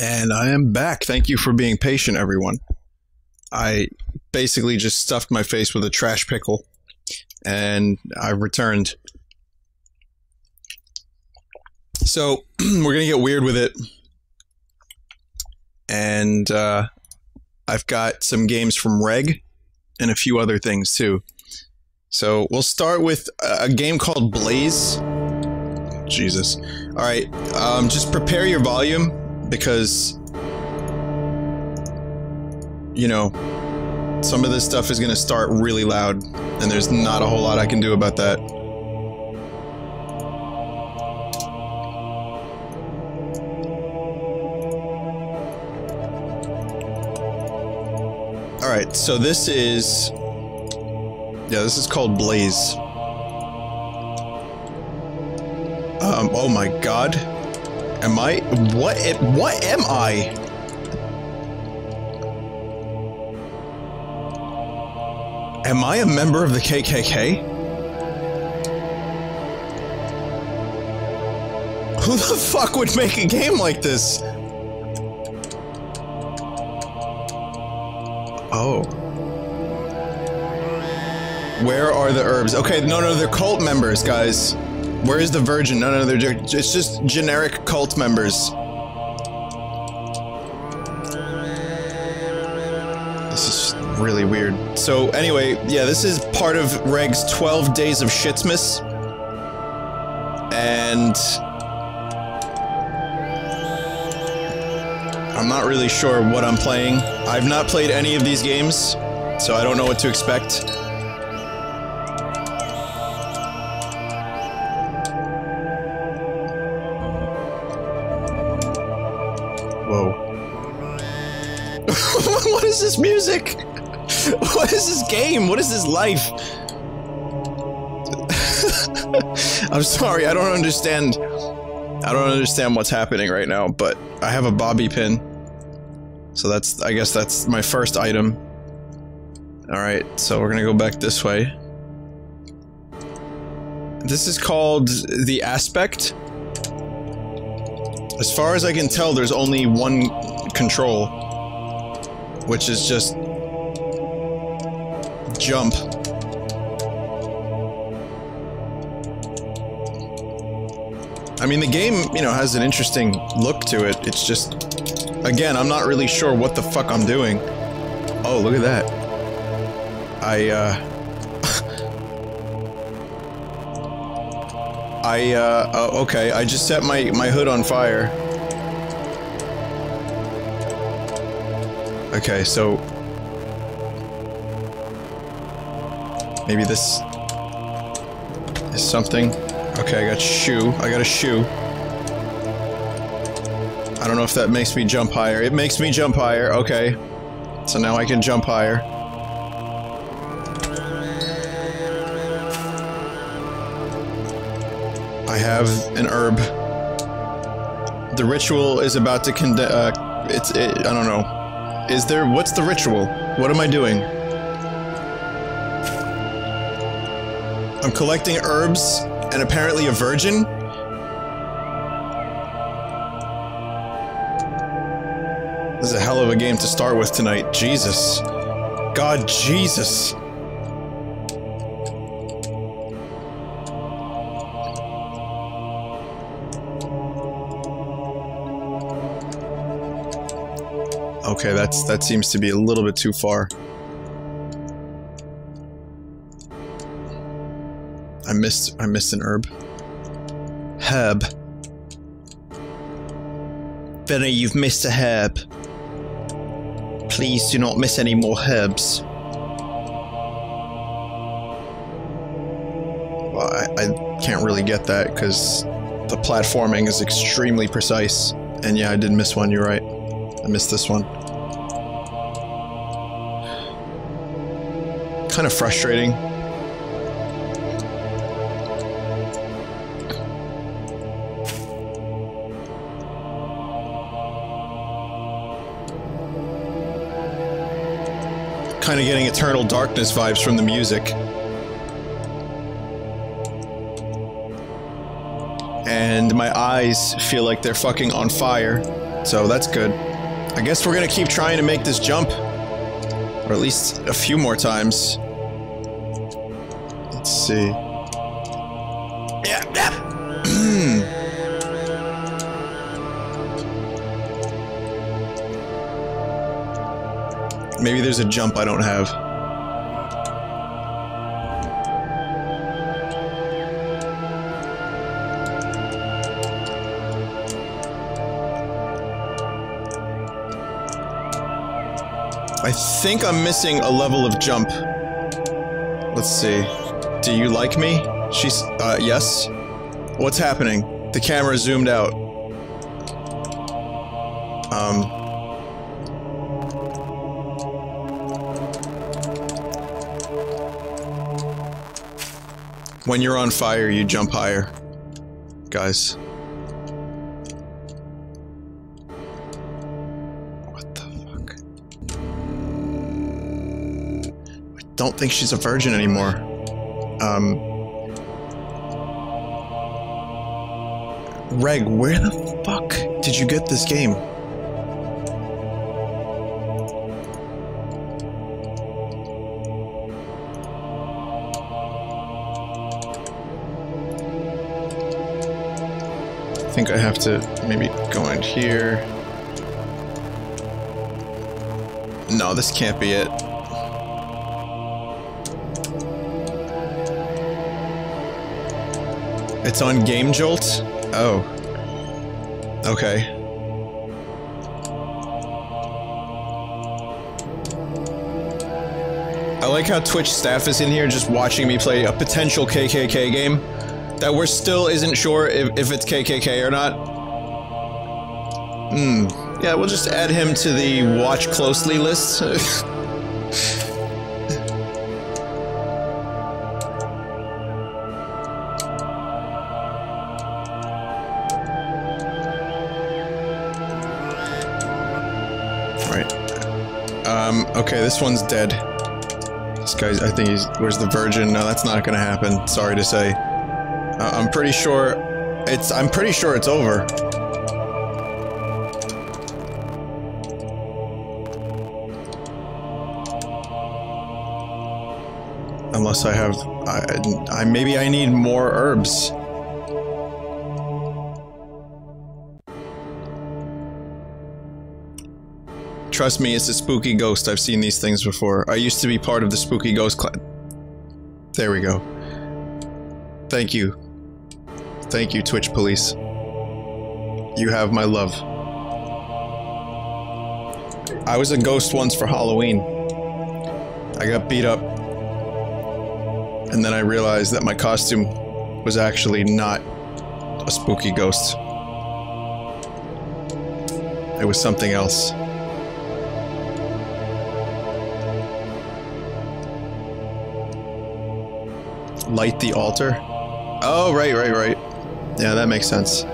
And I am back. Thank you for being patient, everyone. I basically just stuffed my face with a trash pickle, and I returned. So we're gonna get weird with it, and I've got some games from Reg and a few other things too. So we'll start with a game called Blaze. Jesus. All right, just prepare your volume because, you know, some of this stuff is going to start really loud, and there's not a whole lot I can do about that. All right, so this is... yeah, this is called Blaze. Oh my god. Am I? What am I? Am I a member of the KKK? Who the fuck would make a game like this? Oh. Where are the herbs? Okay, no, they're cult members, guys. Where is the virgin? No, they're, it's just generic cult members. This is really weird. So anyway, yeah, this is part of Reg's 12 Days of Shitsmas. And... I'm not really sure what I'm playing. I've not played any of these games, so I don't know what to expect. What is this music? What is this game? What is this life? I'm sorry, I don't understand. I don't understand what's happening right now, but I have a bobby pin. So that's, I guess that's my first item. Alright, so we're gonna go back this way. This is called the Aspect. As far as I can tell, there's only one control, which is just jump. I mean, the game, you know, has an interesting look to it. It's just, again, I'm not really sure what the fuck I'm doing. Oh, look at that. Okay, I just set my hood on fire. Okay, so... maybe this... is something. Okay, I got shoe. I got a shoe. I don't know if that makes me jump higher. It makes me jump higher, okay. So now I can jump higher. I have an herb. The ritual is about to I don't know. Is there... what's the ritual? What am I doing? I'm collecting herbs, and apparently a virgin? This is a hell of a game to start with tonight. Jesus. God, Jesus. Okay, that seems to be a little bit too far. I missed an herb. Herb. Vinny, you've missed a herb. Please do not miss any more herbs. Well, I can't really get that because the platforming is extremely precise. And yeah, I did miss one, you're right. I missed this one. Kind of frustrating. Kind of getting Eternal Darkness vibes from the music. And my eyes feel like they're fucking on fire. So that's good. I guess we're gonna keep trying to make this jump. Or at least a few more times. Let's see. Yeah, yeah. Maybe there's a jump I don't have. I think I'm missing a level of jump. Let's see. Do you like me? She's, yes. What's happening? The camera zoomed out. When you're on fire, you jump higher, guys. What the fuck? I don't think she's a virgin anymore. Reg, where the fuck did you get this game? I think I have to maybe go in here. No, this can't be it. It's on Game Jolt? Oh. Okay. I like how Twitch staff is in here just watching me play a potential KKK game. That we're still isn't sure if it's KKK or not. Hmm. Yeah, we'll just add him to the watch closely list. Right. Okay, this one's dead. This guy's, I think he's, where's the virgin? No, that's not gonna happen, sorry to say. I'm pretty sure it's over. Unless I have, maybe I need more herbs. Trust me, it's a spooky ghost. I've seen these things before. I used to be part of the spooky ghost clan. There we go. Thank you. Thank you, Twitch police. You have my love. I was a ghost once for Halloween. I got beat up. And then I realized that my costume was actually not a spooky ghost. It was something else. Light the altar? Oh, right. Yeah, that makes sense.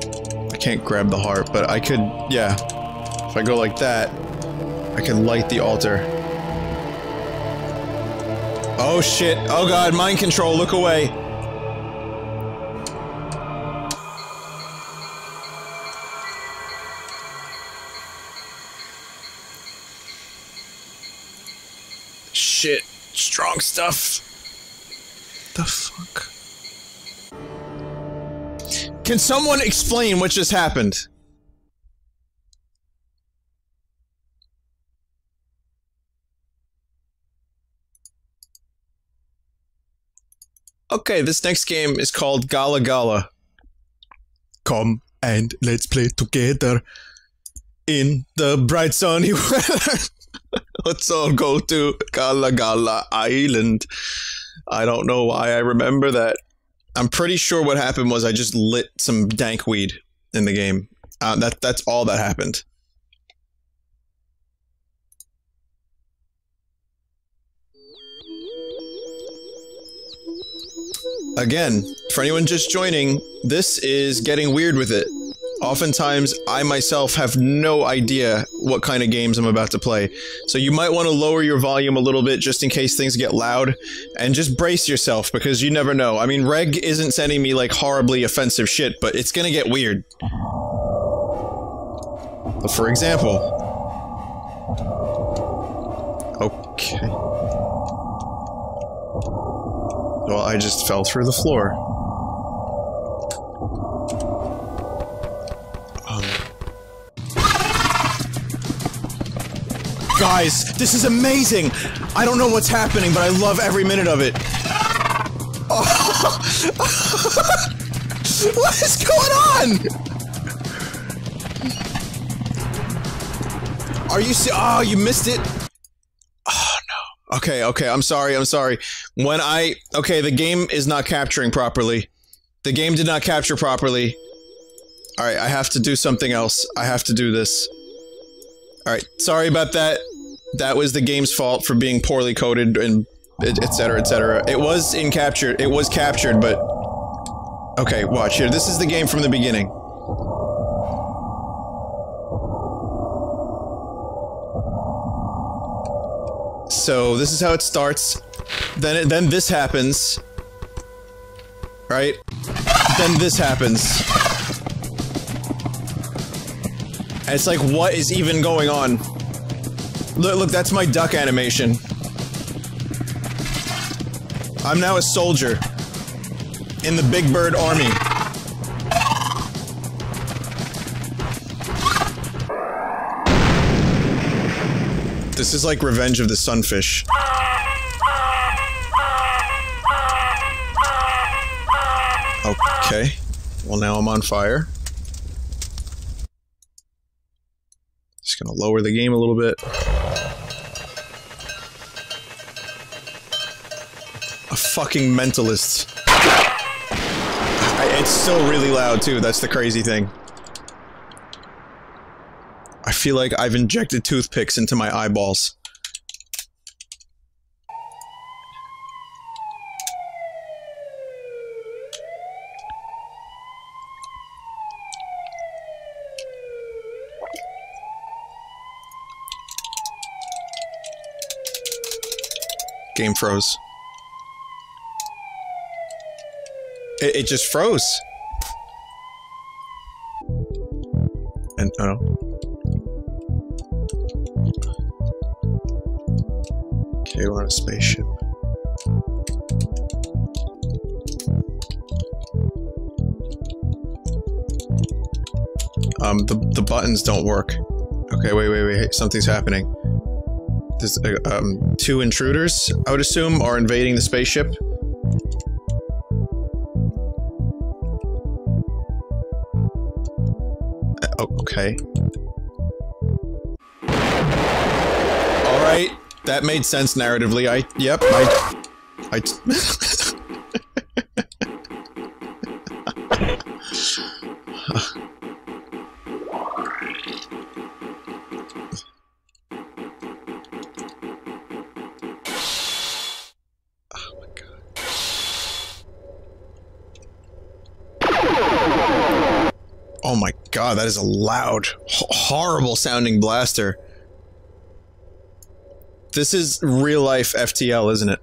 I can't grab the heart, but I could, yeah. If I go like that, I can light the altar. Oh shit, oh god, mind control, look away! Shit, strong stuff. The fuck? Can someone explain what just happened? Okay, this next game is called Gala Gala. Come and let's play together in the bright sunny weather. Let's all go to Gala Gala Island. I don't know why I remember that. I'm pretty sure what happened was I just lit some dank weed in the game. That's all that happened. Again, for anyone just joining, this is Getting Weird With It. Oftentimes, I myself have no idea what kind of games I'm about to play. So you might want to lower your volume a little bit just in case things get loud. And just brace yourself, because you never know. I mean, Reg isn't sending me, like, horribly offensive shit, but it's gonna get weird. But for example... Okay... Well, I just fell through the floor. Guys, this is amazing! I don't know what's happening, but I love every minute of it. Oh. What is going on? Are you see? Oh, you missed it. Oh no. Okay, okay. I'm sorry. I'm sorry. When I okay, the game is not capturing properly. The game did not capture properly. All right, I have to do something else. I have to do this. All right. Sorry about that. That was the game's fault for being poorly coded and etc, etc. It was in captured. It was captured, but... Okay, watch here. This is the game from the beginning. So, this is how it starts. Then this happens. Right? Then this happens. And it's like, what is even going on? Look, look, that's my duck animation. I'm now a soldier in the Big Bird Army. This is like Revenge of the Sunfish. Okay. Well, now I'm on fire. Just gonna lower the game a little bit. Fucking mentalist. It's still really loud too, that's the crazy thing. I feel like I've injected toothpicks into my eyeballs. Game froze. It just froze. And, oh. Okay, we're on a spaceship. The buttons don't work. Okay, wait, something's happening. There's, two intruders, I would assume, are invading the spaceship. Alright, that made sense narratively. Oh, that is a loud, horrible sounding blaster. This is real life FTL, isn't it?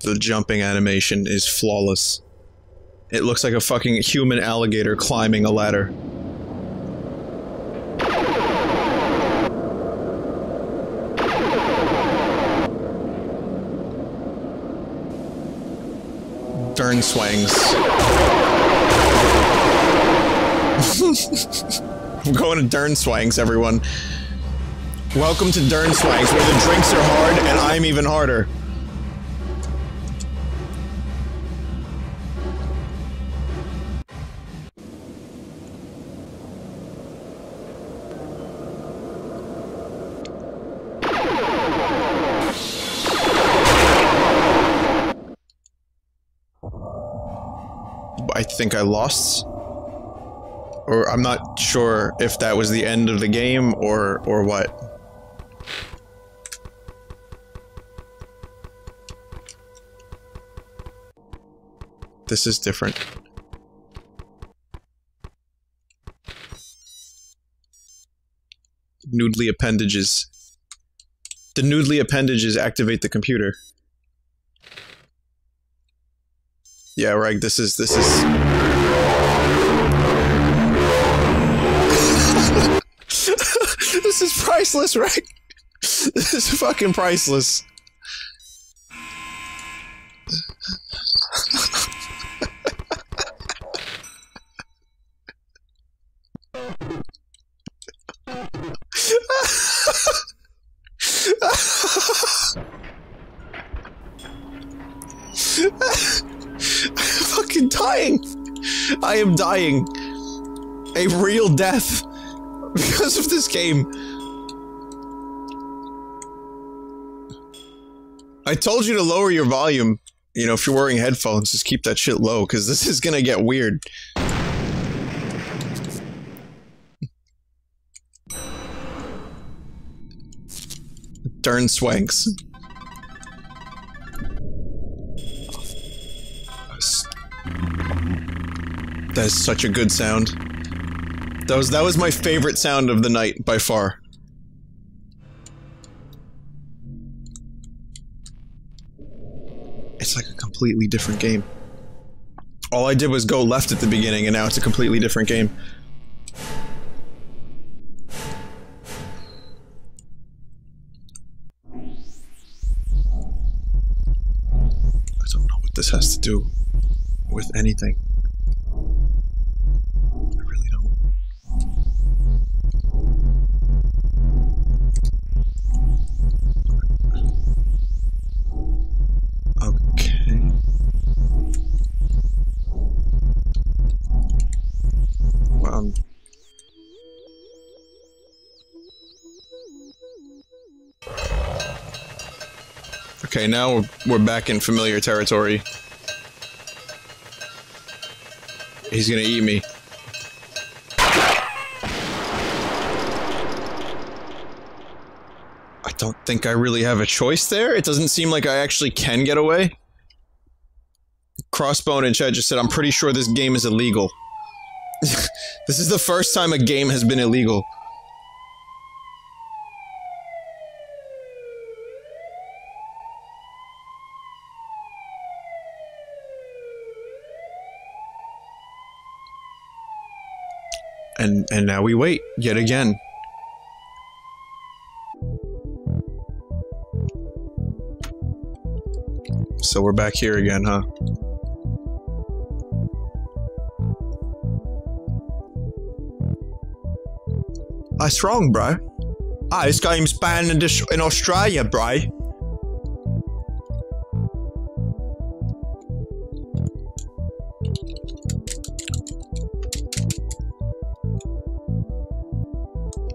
The jumping animation is flawless. It looks like a fucking human alligator climbing a ladder. Dern Swangs. I'm going to Dern Swangs, everyone. Welcome to Dern Swangs, where the drinks are hard and I'm even harder. I think I lost, or I'm not sure if that was the end of the game or what. This is different. Noodly appendages. The noodly appendages activate the computer. Yeah, Reg, this is... This is priceless, Reg! This is fucking priceless. Fucking dying! I am dying. A real death. Because of this game. I told you to lower your volume. You know, if you're wearing headphones, just keep that shit low, because this is gonna get weird. Dern Swangs. That is such a good sound. That was my favorite sound of the night, by far. It's like a completely different game. All I did was go left at the beginning, and now it's a completely different game. I don't know what this has to do with anything. I really don't. Okay. Well, okay, now we're back in familiar territory. He's gonna eat me. I don't think I really have a choice there. It doesn't seem like I actually can get away. Crossbone in chat just said, I'm pretty sure this game is illegal. This is the first time a game has been illegal. And now we wait, yet again. So we're back here again, huh? That's wrong, bro. Ah, this game's banned in Australia, bro.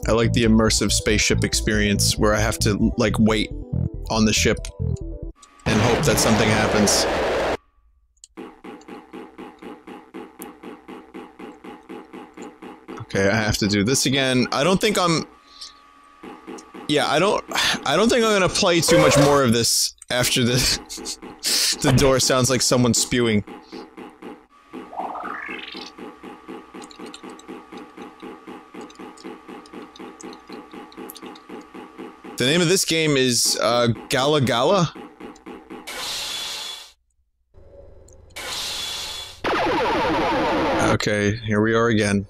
I like the immersive spaceship experience where I have to, like, wait on the ship and hope that something happens. Okay, I have to do this again. I don't think I'm... Yeah, I don't think I'm gonna play too much more of this after this. The door sounds like someone spewing. The name of this game is, Gala Gala? Okay, here we are again.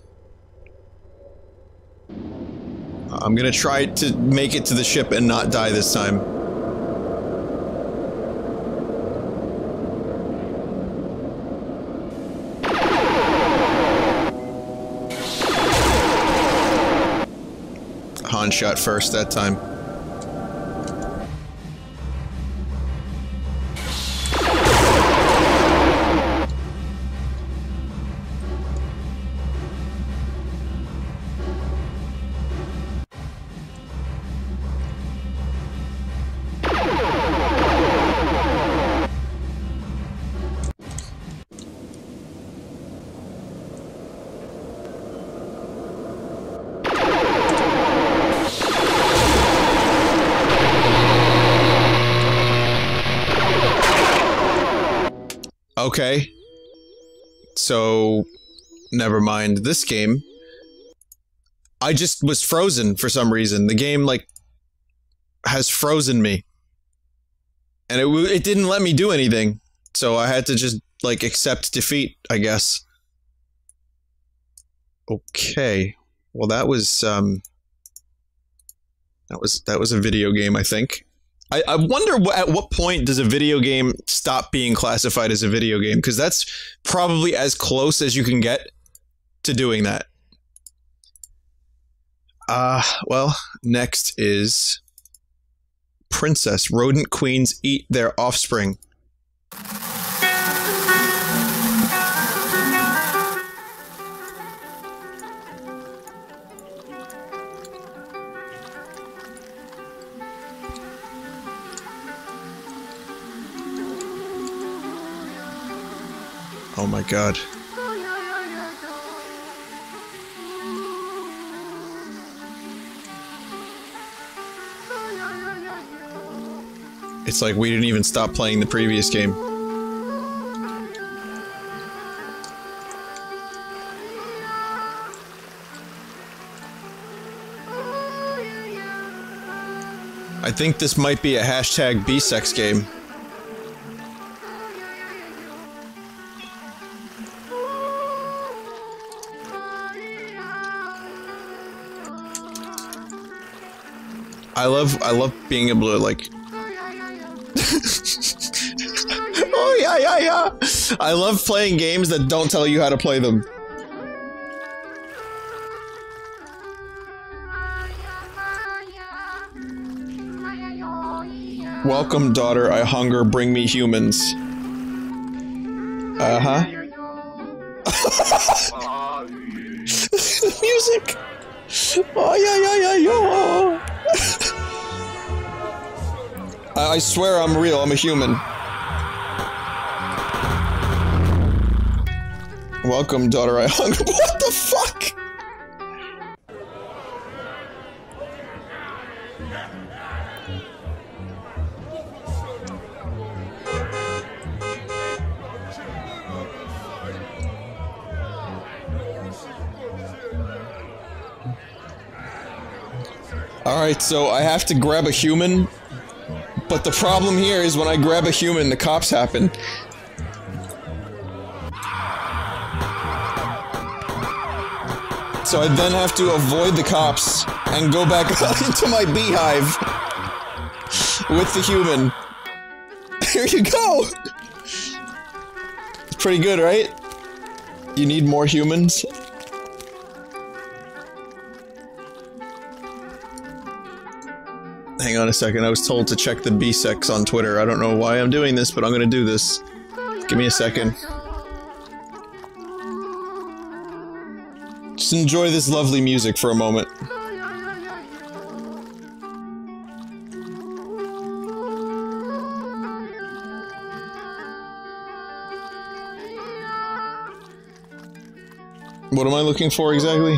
I'm gonna try to make it to the ship and not die this time. Han shot first that time. Okay. So, never mind this game. I just was frozen for some reason. The game, like, has frozen me. And it didn't let me do anything. So I had to just, like, accept defeat, I guess. Okay. Well, that was a video game, I think. I wonder at what point does a video game stop being classified as a video game? Because that's probably as close as you can get to doing that. Well, next is Princess Rodent Queens Eat Their Offspring. Oh my god. It's like we didn't even stop playing the previous game. I think this might be a hashtag B sex game. I love being able to, like, oh yeah, yeah, yeah. I love playing games that don't tell you how to play them. Welcome, daughter, I hunger, bring me humans. Uh-huh. Music. Oh yeah, yeah, yeah, yeah. I swear I'm real, I'm a human. Welcome, daughter, I hunger. What the fuck? Alright, so I have to grab a human. But the problem here is when I grab a human, the cops happen. So I then have to avoid the cops and go back into my beehive with the human. Here you go! It's pretty good, right? You need more humans? Hang on a second, I was told to check the B sex on Twitter. I don't know why I'm doing this, but I'm gonna do this. Give me a second. Just enjoy this lovely music for a moment. What am I looking for exactly?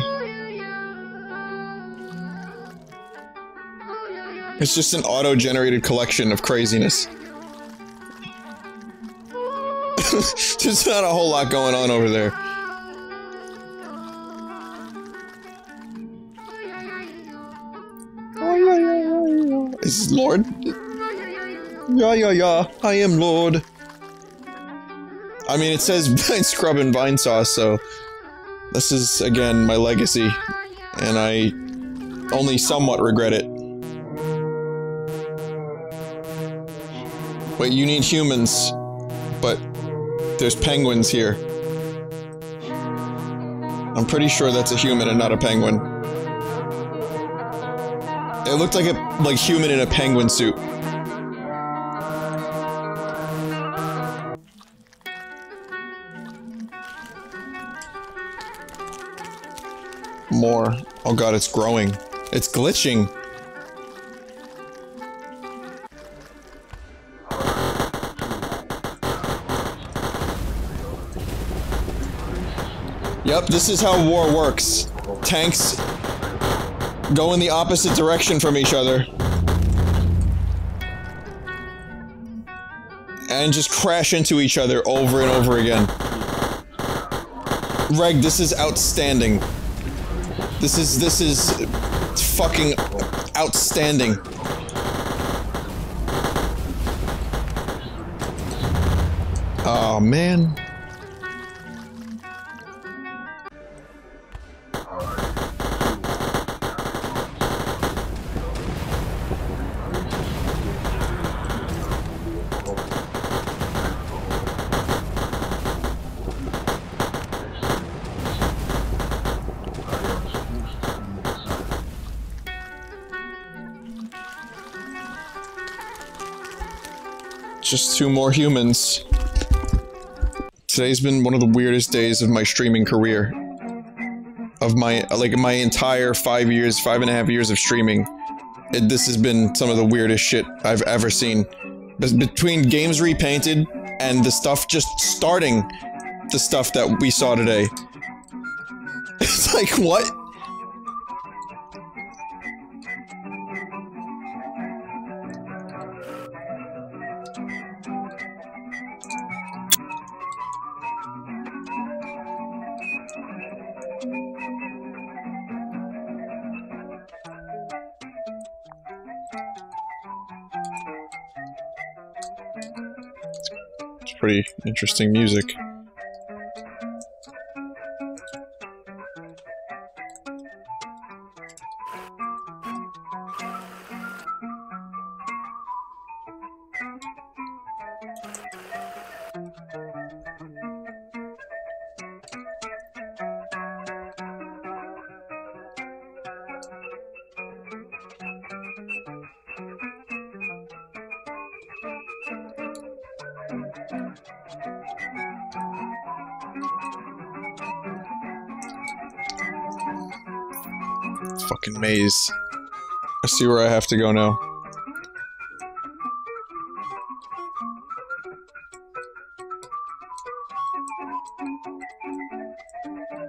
It's just an auto-generated collection of craziness. There's not a whole lot going on over there. Is this Lord? Yeah, yeah, yeah. I am Lord. I mean, it says Vine Scrub and Vine Sauce, so... This is, again, my legacy. And I... only somewhat regret it. Wait, you need humans, but there's penguins here. I'm pretty sure that's a human and not a penguin. It looked like a human in a penguin suit. More. Oh god, it's growing. It's glitching. Yep, this is how war works. Tanks go in the opposite direction from each other. And just crash into each other over and over again. Reg, this is outstanding. This is fucking outstanding. Oh man. Just two more humans. Today's been one of the weirdest days of my streaming career. Of my entire 5 years, 5.5 years of streaming. This has been some of the weirdest shit I've ever seen. Between games repainted and the stuff just starting, the stuff that we saw today. It's like, what? Pretty interesting music. Maze. I see where I have to go now.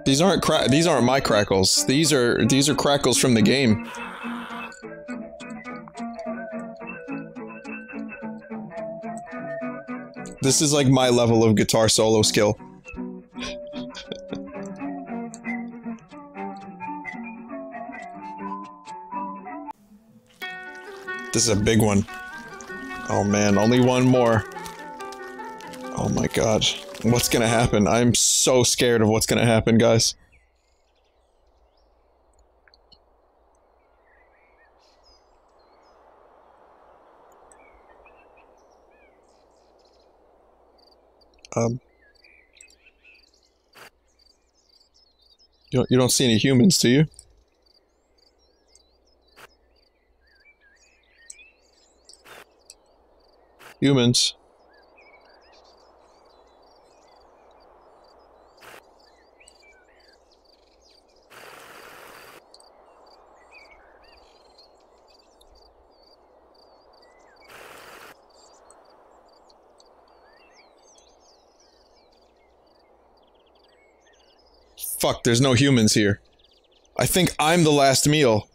These aren't my crackles. These are crackles from the game. This is like my level of guitar solo skill. This is a big one. Oh man, only one more. Oh my god. What's gonna happen? I'm so scared of what's gonna happen, guys. You don't see any humans, do you? Humans. Fuck, there's no humans here. I think I'm the last meal.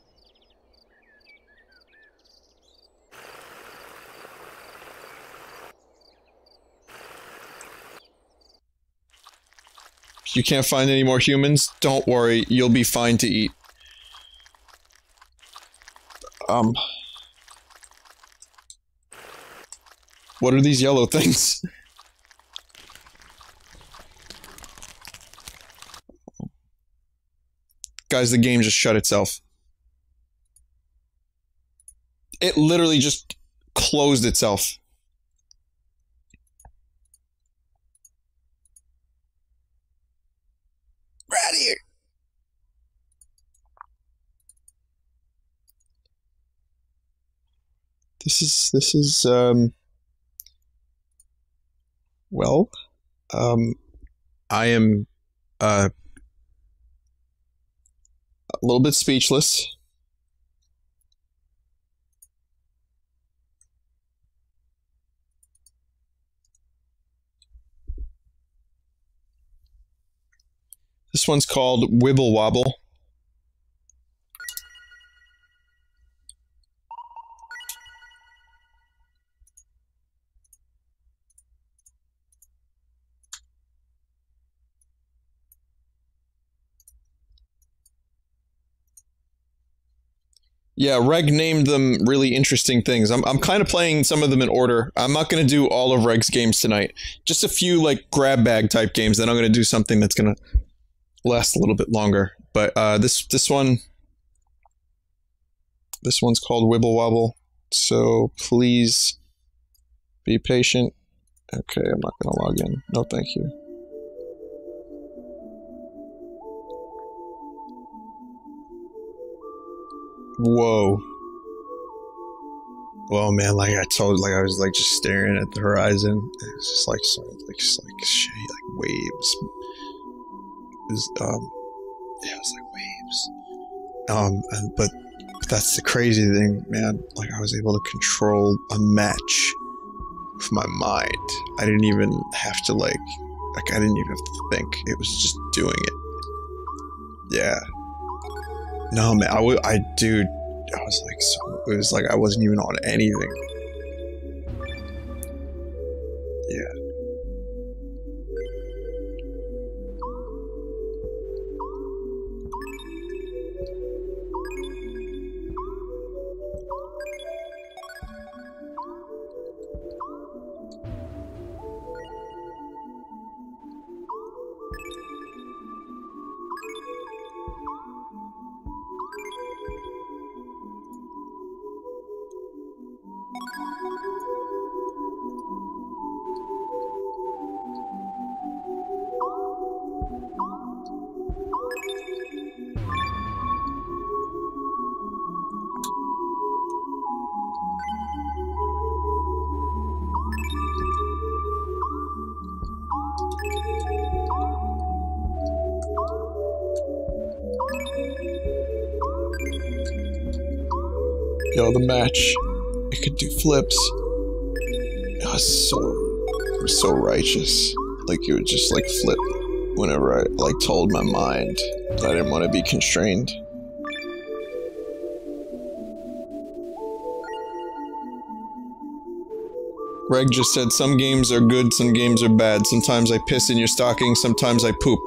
You can't find any more humans? Don't worry, you'll be fine to eat. What are these yellow things? Guys, the game just shut itself. It literally just closed itself. Well, I am, a little bit speechless. This one's called Wibble Wobble. Yeah, Reg named them really interesting things. I'm kind of playing some of them in order. I'm not going to do all of Reg's games tonight. Just a few like grab bag type games. Then I'm going to do something that's going to last a little bit longer. But this one's called Wibble Wobble. So please be patient. Okay, I'm not going to log in. No, thank you. Whoa. Whoa, man, like I told, like I was like just staring at the horizon. It's just like some, like shit, like waves. It was, yeah, it was like waves. But that's the crazy thing, man. Like I was able to control a match with my mind. I didn't even have to like I didn't even have to think. It was just doing it. Yeah. No, man, I was like, so, it was like I wasn't even on anything. Yeah. The match, it could do flips. It was so righteous. Like it would just like flip whenever I like told my mind that I didn't want to be constrained. Reg just said some games are good, some games are bad. Sometimes I piss in your stocking, sometimes I poop,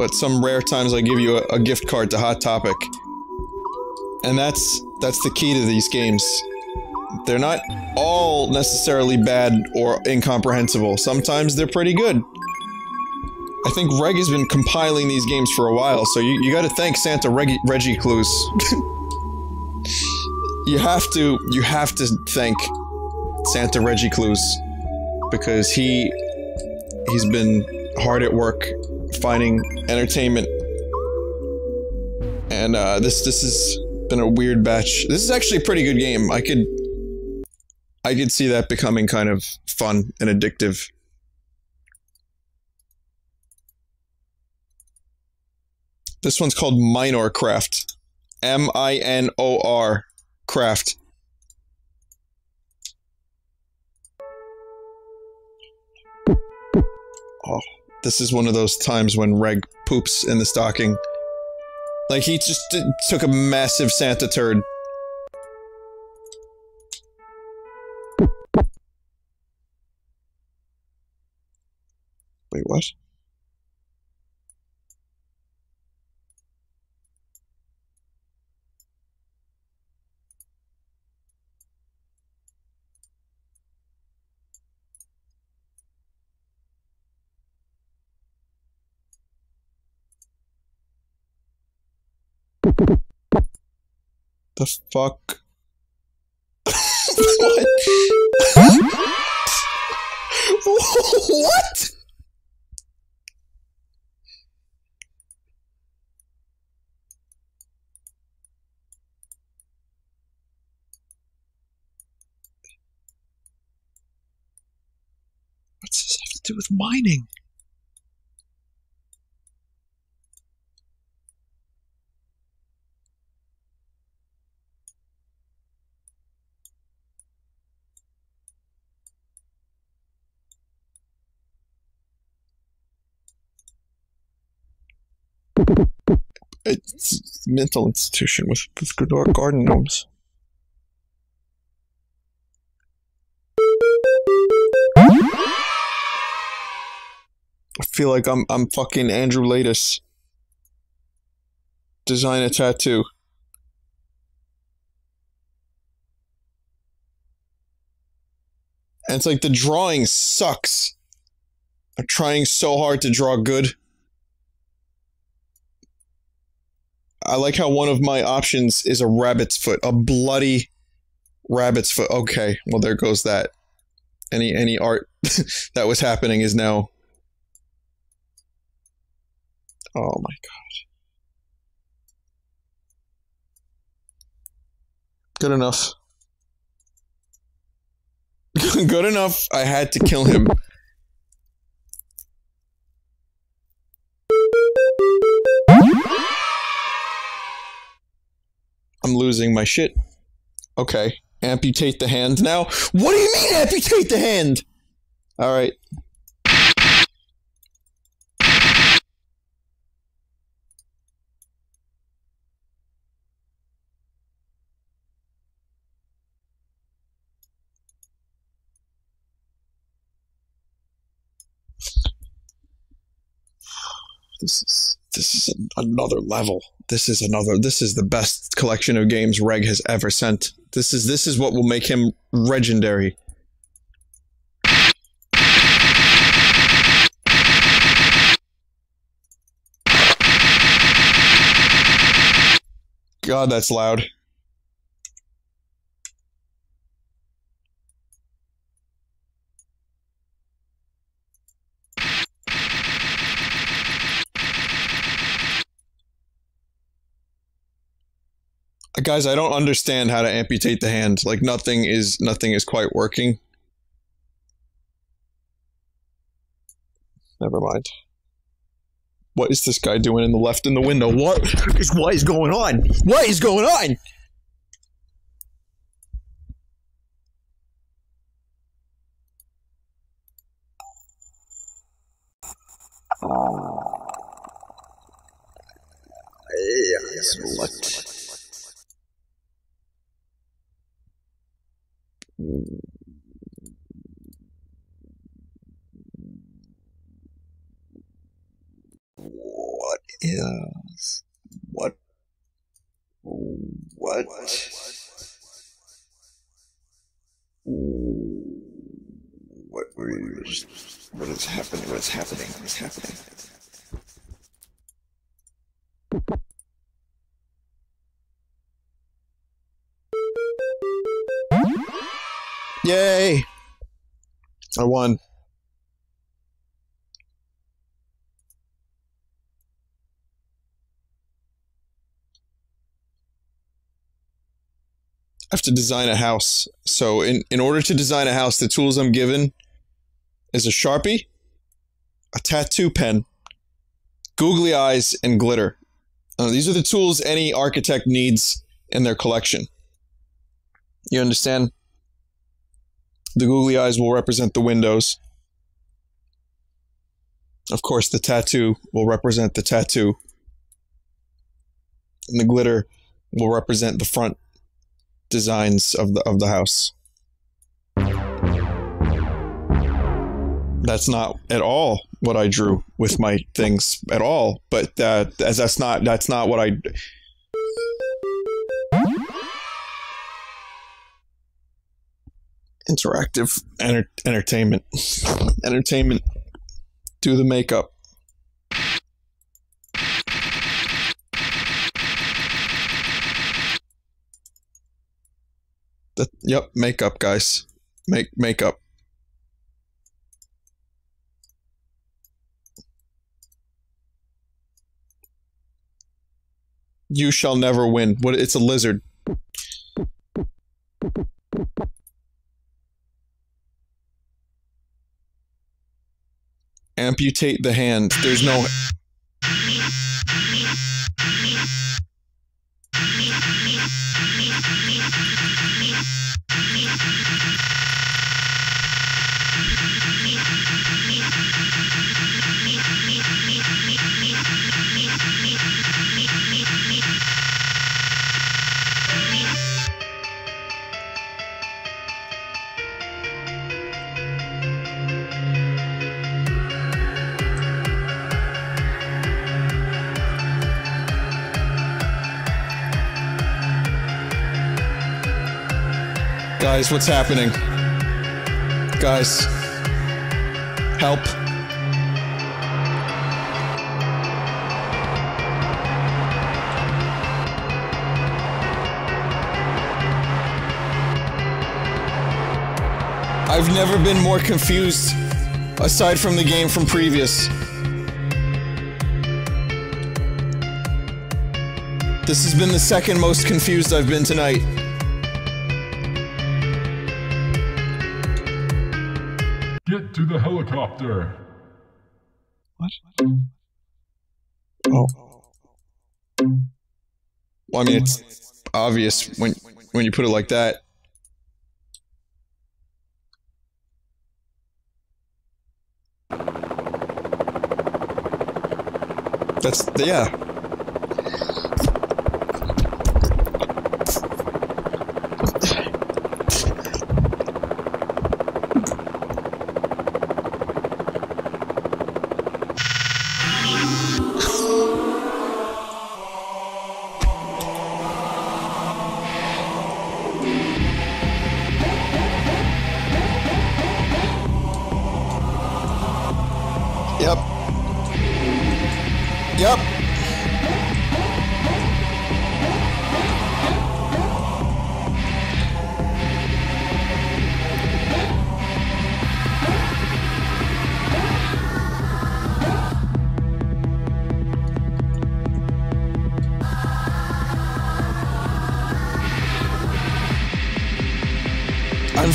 but some rare times I give you a gift card to Hot Topic. And that's the key to these games. They're not all necessarily bad or incomprehensible. Sometimes they're pretty good. I think Reg has been compiling these games for a while, so you gotta thank Santa Reggie Clues. You have to thank Santa Reggie Clues, because he's been hard at work finding entertainment. And this is been a weird batch. This is actually a pretty good game. I could see that becoming kind of fun and addictive. This one's called Minor Craft. M-I-N-O-R Craft. Oh, this is one of those times when Reg poops in the stocking. Like, he just took a massive Santa turd. Wait, what? The fuck? What? What? What's this have to do with mining? It's a mental institution with garden gnomes. I feel like I'm fucking Andrew Latus. Design a tattoo. And it's like, the drawing sucks. I'm trying so hard to draw good. I like how one of my options is a rabbit's foot. A bloody rabbit's foot. Okay, well, there goes that. Any art that was happening is now... Oh my god. Good enough. Good enough. I had to kill him. I'm losing my shit. Okay. Amputate the hand now. What do you mean amputate the hand? Alright. This is another level. This is the best collection of games Reg has ever sent. This is what will make him legendary. God, that's loud. Guys, I don't understand how to amputate the hand. Like, nothing is quite working. Never mind. What is this guy doing in the left in the window? What is going on? What is going on? Yes, what? What is happening? What's happening? What's happening? Yay! I won. I have to design a house. So in order to design a house, the tools I'm given is a Sharpie, a tattoo pen, googly eyes, and glitter. These are the tools any architect needs in their collection. You understand? The googly eyes will represent the windows. Of course, the tattoo will represent the tattoo. And the glitter will represent the front designs of the house. That's not at all what I drew with my things at all, but as that's not what I... Interactive entertainment. Entertainment. Do the makeup. Yep, makeup, guys. Makeup. You shall never win. What? It's a lizard. Amputate the hand. There's no... Guys, what's happening? guys. Help. I've never been more confused, aside from the game from previous. This has been the second most confused I've been tonight. Get to the helicopter! What? Oh. Well, I mean, it's obvious when you put it like that. That's, yeah.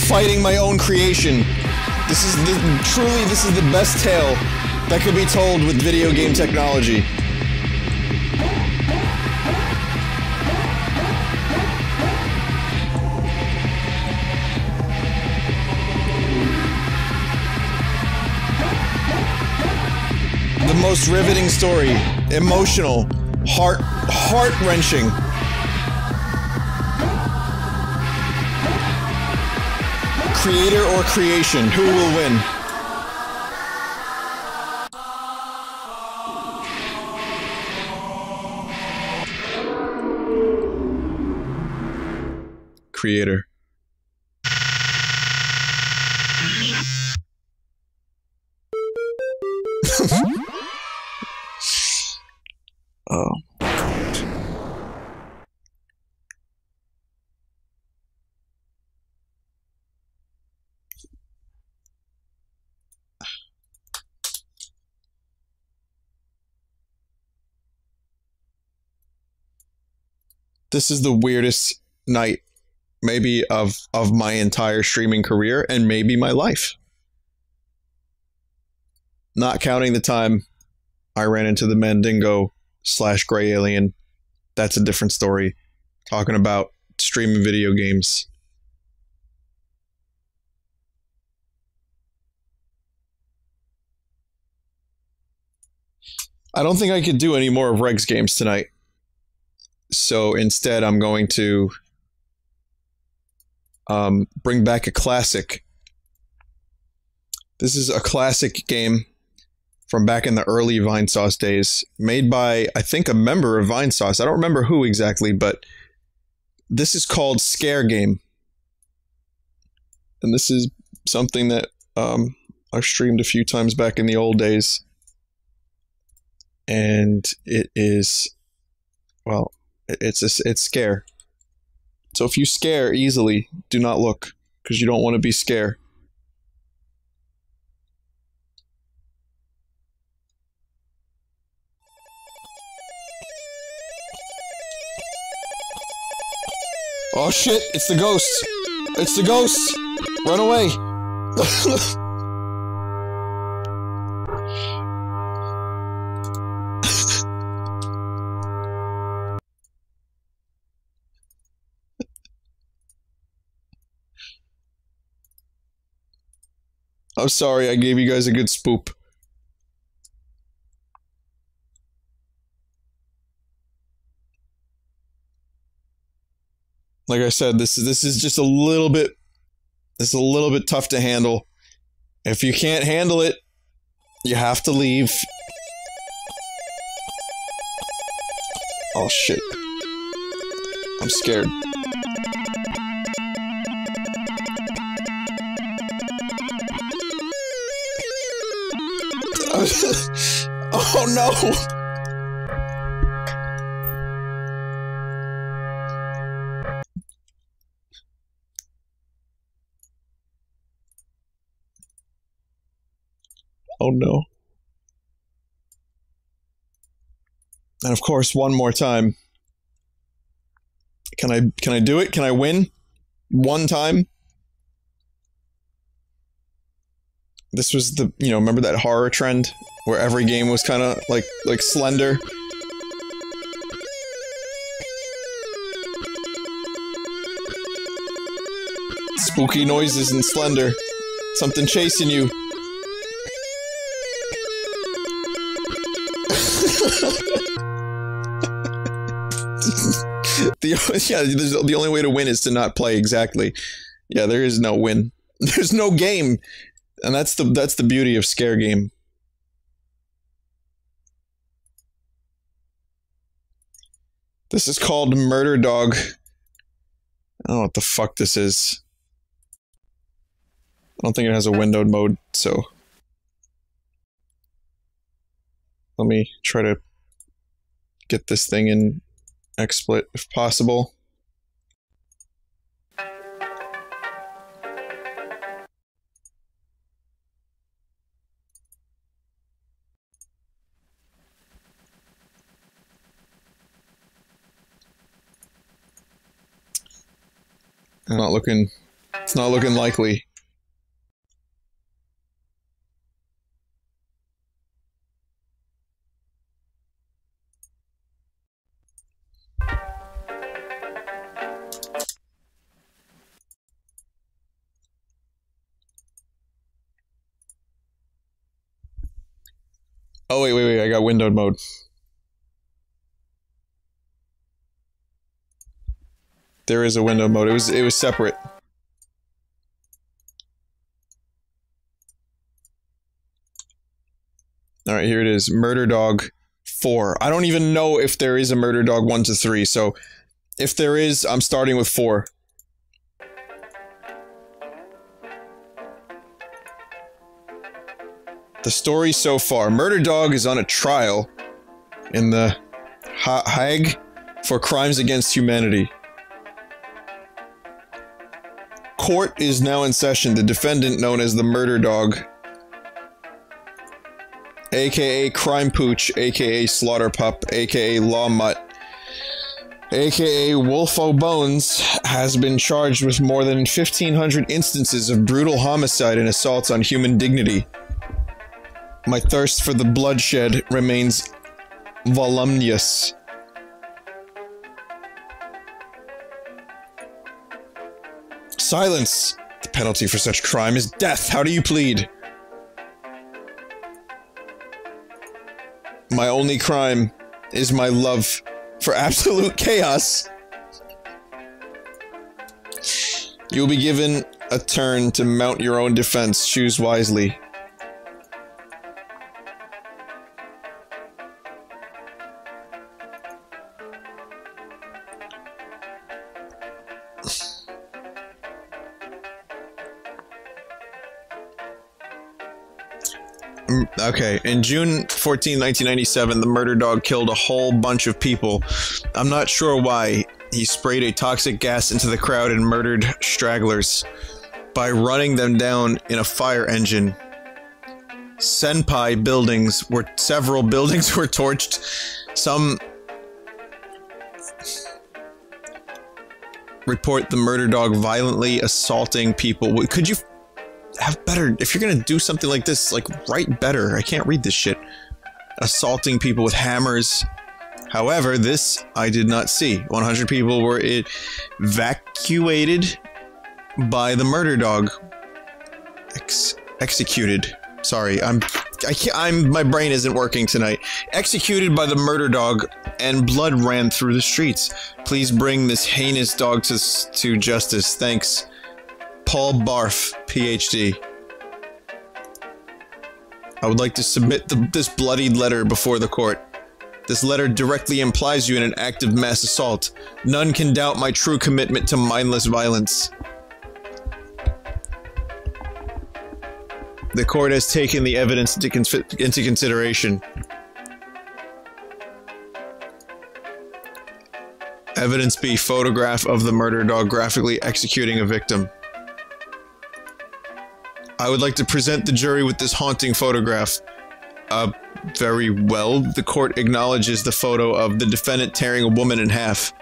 Fighting my own creation. This is truly the best tale that could be told with video game technology. The most riveting story, emotional, heart-wrenching. Creator or creation, who will win? Creator. Oh. This is the weirdest night, maybe of my entire streaming career, and maybe my life. Not counting the time I ran into the Mandingo/Gray Alien. That's a different story. Talking about streaming video games. I don't think I could do any more of Reg's games tonight. So instead, I'm going to bring back a classic. This is a classic game from back in the early Vine Sauce days, made by, I think, a member of Vine Sauce. I don't remember who exactly, but this is called Scare Game. And this is something that I've streamed a few times back in the old days. And it is, well, it's scare. So if you scare easily, do not look, because you don't want to be scared. Oh shit, it's the ghost. It's the ghost. Run away. I'm sorry, I gave you guys a good spoop. Like I said, this is just a little bit tough to handle. If you can't handle it, you have to leave. Oh shit. I'm scared. Oh no! Oh no. And of course, one more time. Can I do it? Can I win? One time? This was the, you know, remember that horror trend? Where every game was kind of like Slender? Spooky noises in Slender. Something chasing you. The only way to win is to not play, exactly. Yeah, there is no win. There's no game! And that's the beauty of Scare Game. This is called Murder Dog. I don't know what the fuck this is. I don't think it has a windowed mode, so... Let me try to get this thing in XSplit if possible. Not looking, it's not looking likely. Oh, wait, I got windowed mode. There is a window mode. It was separate. Alright, here it is. Murder Dog 4. I don't even know if there is a Murder Dog 1 to 3, so... If there is, I'm starting with 4. The story so far. Murder Dog is on a trial in the Hague for crimes against humanity. Court is now in session. The defendant, known as the Murder Dog, aka Crime Pooch, aka Slaughter Pup, aka Law Mutt, aka Wolfo Bones, has been charged with more than 1,500 instances of brutal homicide and assaults on human dignity. My thirst for the bloodshed remains voluminous. Silence! The penalty for such crime is death. How do you plead? My only crime is my love for absolute chaos. You will be given a turn to mount your own defense. Choose wisely. Okay, in June 14, 1997, the Murder Dog killed a whole bunch of people. I'm not sure why. He sprayed a toxic gas into the crowd and murdered stragglers by running them down in a fire engine. Senpai buildings were... Several buildings were torched. Some... report the Murder Dog violently assaulting people. Could you... have better, if you're gonna do something like this, like, write better. I can't read this shit. Assaulting people with hammers. However, this I did not see. 100 people were evacuated by the Murder Dog. Executed. Sorry, my brain isn't working tonight. Executed by the Murder Dog, and blood ran through the streets. Please bring this heinous dog to justice. Thanks. Paul Barf, PhD. I would like to submit this bloodied letter before the court. This letter directly implies you in an act of mass assault. None can doubt my true commitment to mindless violence. The court has taken the evidence into consideration. Evidence B, photograph of the murder dog graphically executing a victim. I would like to present the jury with this haunting photograph. Very well. The court acknowledges the photo of the defendant tearing a woman in half.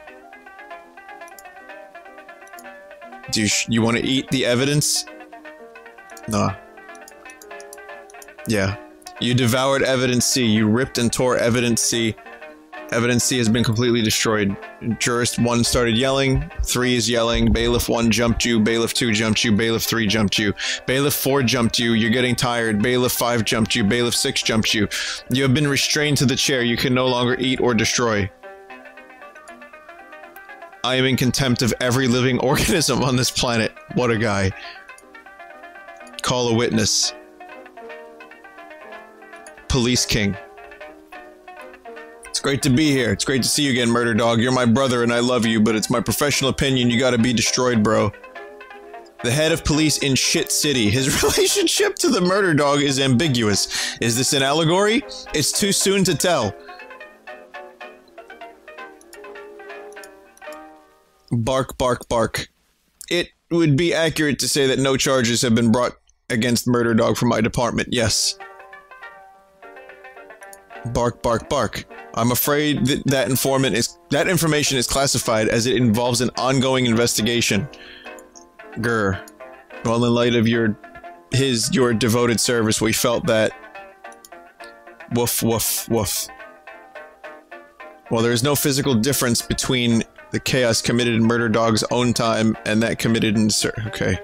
Do you want to eat the evidence? Nah. Yeah. You devoured evidence C. You ripped and tore evidence C. Evidence C has been completely destroyed. Jurist 1 started yelling. 3 is yelling. Bailiff 1 jumped you. Bailiff 2 jumped you. Bailiff 3 jumped you. Bailiff 4 jumped you. You're getting tired. Bailiff 5 jumped you. Bailiff 6 jumped you. You have been restrained to the chair. You can no longer eat or destroy. I am in contempt of every living organism on this planet. What a guy. Call a witness. Police King. It's great to be here. It's great to see you again, Murder Dog. You're my brother and I love you, but it's my professional opinion you gotta be destroyed, bro. The head of police in Shit City. His relationship to the Murder Dog is ambiguous. Is this an allegory? It's too soon to tell. Bark, bark, bark. It would be accurate to say that no charges have been brought against Murder Dog from my department, yes. Bark, bark, bark. I'm afraid that information is classified as it involves an ongoing investigation. Grr. Well, in light of your devoted service, we felt that... Woof, woof, woof. Well, there is no physical difference between the chaos committed in Murder Dog's own time and that committed in... Okay.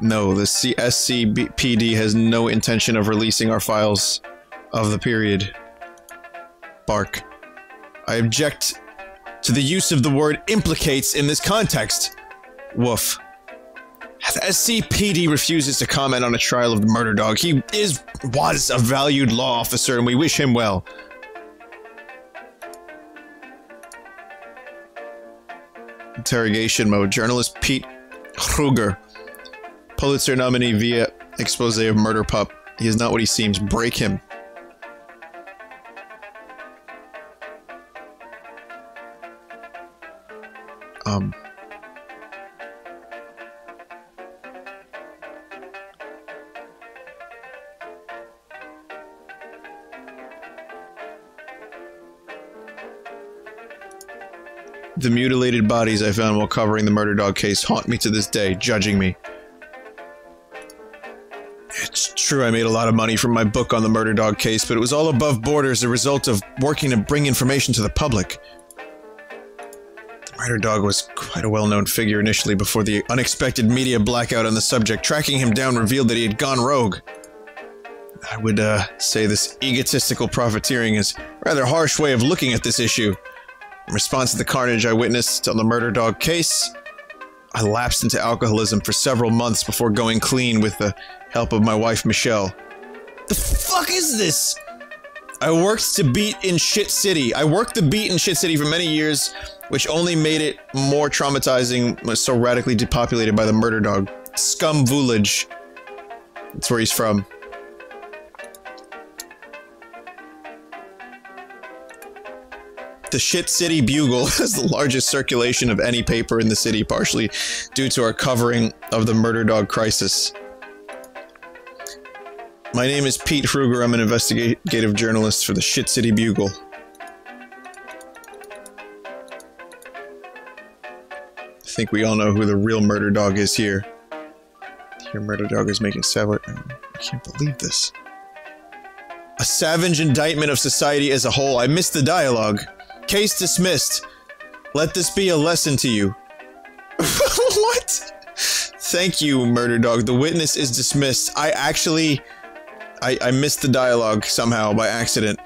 No, the SCPD has no intention of releasing our files of the period. Bark. I object to the use of the word implicates in this context. Woof. The SCPD refuses to comment on a trial of the Murder Dog. He was a valued law officer and we wish him well. Interrogation mode. Journalist Pete Kruger. Pulitzer nominee via expose of Murder Pup. He is not what he seems. Break him. The mutilated bodies I found while covering the Murder Dog case haunt me to this day, judging me. It's true I made a lot of money from my book on the Murder Dog case, but it was all above board as a result of working to bring information to the public. The Murder Dog was quite a well-known figure initially before the unexpected media blackout on the subject. Tracking him down revealed that he had gone rogue. I would say this egotistical profiteering is a rather harsh way of looking at this issue. In response to the carnage I witnessed on the Murder Dog case, I lapsed into alcoholism for several months before going clean with the help of my wife, Michelle. The fuck is this? I worked the beat in Shit City. I worked the beat in Shit City for many years, which only made it more traumatizing, was so radically depopulated by the Murder Dog. Scum Village. That's where he's from. The Shit City Bugle has the largest circulation of any paper in the city, partially due to our covering of the Murder Dog crisis. My name is Pete Kruger. I'm an investigative journalist for the Shit City Bugle. I think we all know who the real Murder Dog is here. Your Murder Dog is making several... I can't believe this. A savage indictment of society as a whole. I missed the dialogue. Case dismissed. Let this be a lesson to you. What? Thank you, Murder Dog. The witness is dismissed. I actually... I missed the dialogue somehow by accident.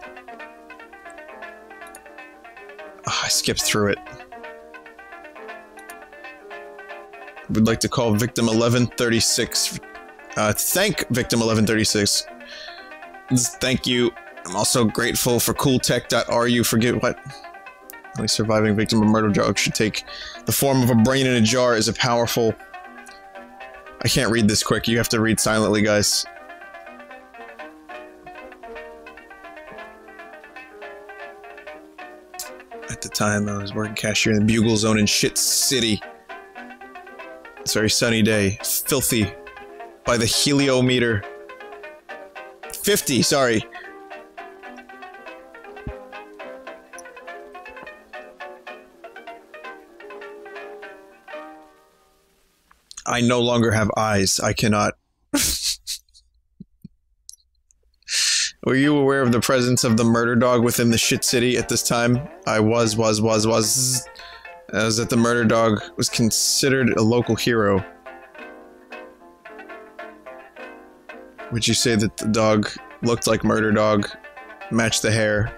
Oh, I skipped through it. Would like to call victim 1136. Thank victim 1136. Thank you. I'm also grateful for cooltech.ru for what? The surviving victim of murder dog should take the form of a brain in a jar is a powerful... I can't read this quick. You have to read silently, guys. At the time, I was working cashier in the Bugle Zone in Shit City. It's a very sunny day. Filthy. By the heliometer. 50, sorry. I no longer have eyes. I cannot. Were you aware of the presence of the murder dog within the Shit City at this time? I was. As that the murder dog was considered a local hero. Would you say that the dog looked like Murder Dog? Matched the hair?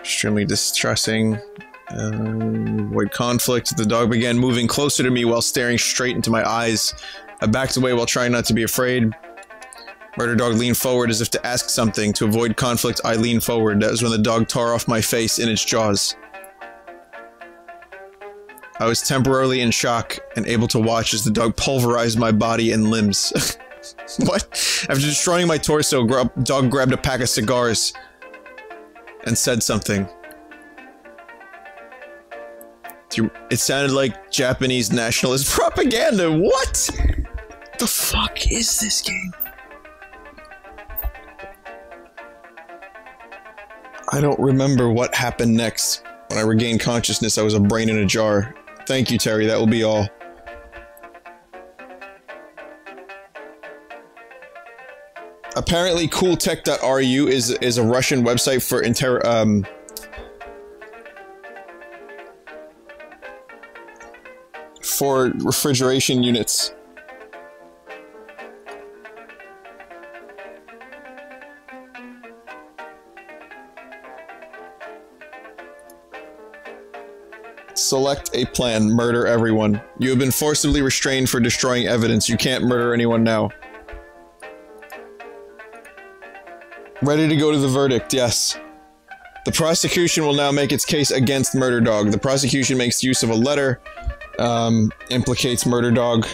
Extremely distressing. Avoid conflict. The dog began moving closer to me while staring straight into my eyes. I backed away while trying not to be afraid. Murder Dog leaned forward as if to ask something. To avoid conflict, I leaned forward. That was when the dog tore off my face in its jaws. I was temporarily in shock and able to watch as the dog pulverized my body and limbs. What? After destroying my torso, dog grabbed a pack of cigars and said something. It sounded like Japanese nationalist propaganda. What? The fuck is this game? I don't remember what happened next. When I regained consciousness, I was a brain in a jar. Thank you, Terry. That will be all. Apparently, cooltech.ru is a Russian website for refrigeration units. Select a plan. Murder everyone. You have been forcibly restrained for destroying evidence. You can't murder anyone now. Ready to go to the verdict, yes. The prosecution will now make its case against Murder Dog. The prosecution makes use of a letter, implicates Murder Dog.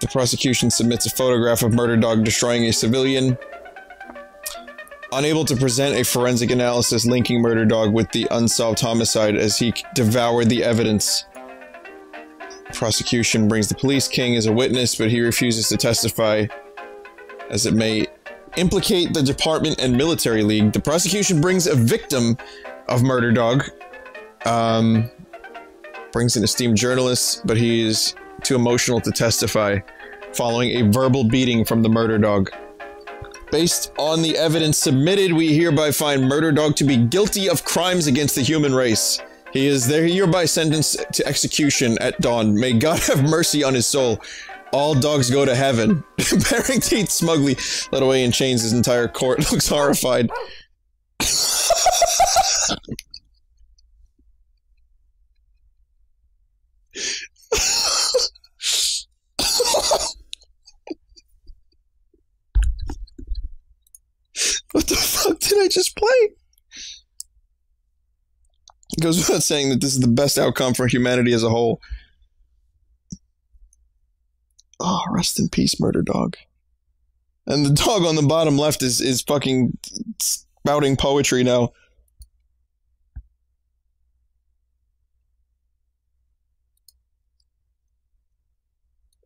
The prosecution submits a photograph of Murder Dog destroying a civilian. Unable to present a forensic analysis linking Murder Dog with the unsolved homicide as he devoured the evidence. The prosecution brings the Police King as a witness, but he refuses to testify as it may implicate the department and military league. The prosecution brings a victim of Murder Dog, brings an esteemed journalist, but he is too emotional to testify following a verbal beating from the Murder Dog. Based on the evidence submitted, we hereby find Murder Dog to be guilty of crimes against the human race. He is hereby sentenced to execution at dawn. May God have mercy on his soul. All dogs go to heaven. Baring Teeth smugly led away in chains. His entire court looks horrified. What the fuck did I just play? It goes without saying that this is the best outcome for humanity as a whole. Oh, rest in peace, Murder Dog. And the dog on the bottom left is fucking spouting poetry now.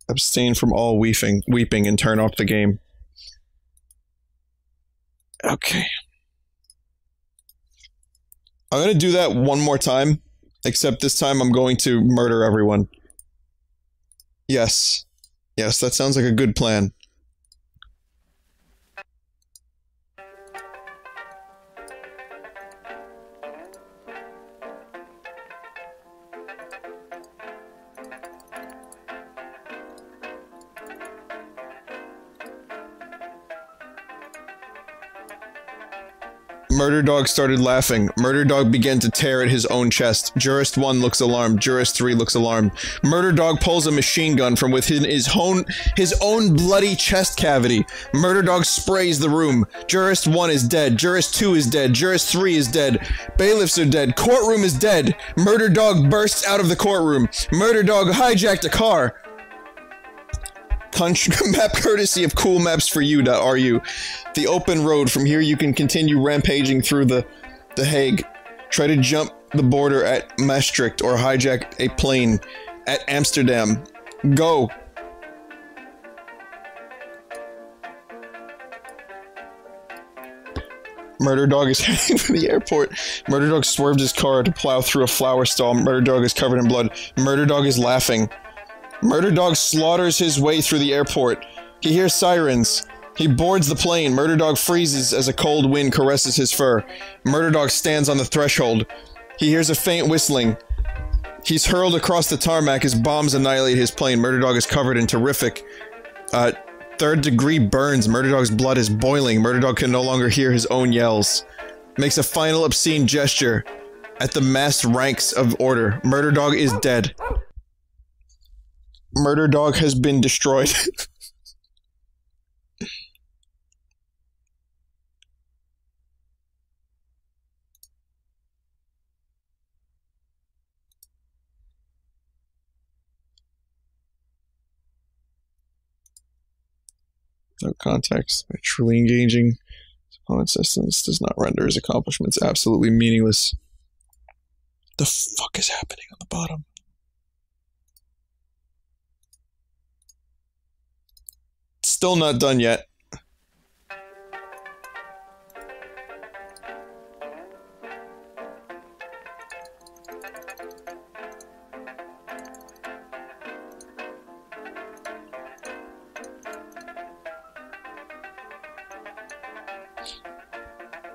Abstain from all weeping and turn off the game. Okay. I'm gonna do that one more time, except this time I'm going to murder everyone. Yes. Yes, that sounds like a good plan. Murder Dog started laughing. Murder Dog began to tear at his own chest. Jurist 1 looks alarmed. Jurist 3 looks alarmed. Murder Dog pulls a machine gun from within his own bloody chest cavity. Murder Dog sprays the room. Jurist 1 is dead. Jurist 2 is dead. Jurist 3 is dead. Bailiffs are dead. Courtroom is dead. Murder Dog bursts out of the courtroom. Murder Dog hijacked a car. Punch map courtesy of coolmaps4u.ru. The open road. From here you can continue rampaging through the Hague. Try to jump the border at Maastricht or hijack a plane at Amsterdam. Go. Murder Dog is heading for the airport. Murder Dog swerved his car to plow through a flower stall. Murder Dog is covered in blood. Murder Dog is laughing. Murder Dog slaughters his way through the airport. He hears sirens. He boards the plane. Murder Dog freezes as a cold wind caresses his fur. Murder Dog stands on the threshold. He hears a faint whistling. He's hurled across the tarmac as bombs annihilate his plane. Murder Dog is covered in terrific third-degree burns. Murder Dog's blood is boiling. Murder Dog can no longer hear his own yells. Makes a final obscene gesture at the massed ranks of order. Murder Dog is dead. Murder Dog has been destroyed. No context. By truly engaging his opponent's assistance does not render his accomplishments absolutely meaningless. The fuck is happening on the bottom? Still not done yet.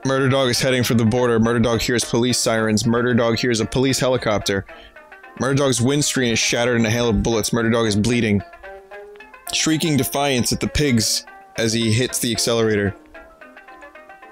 Murder Dog is heading for the border. Murder Dog hears police sirens. Murder Dog hears a police helicopter. Murder Dog's windscreen is shattered in a hail of bullets. Murder Dog is bleeding, shrieking defiance at the pigs as he hits the accelerator.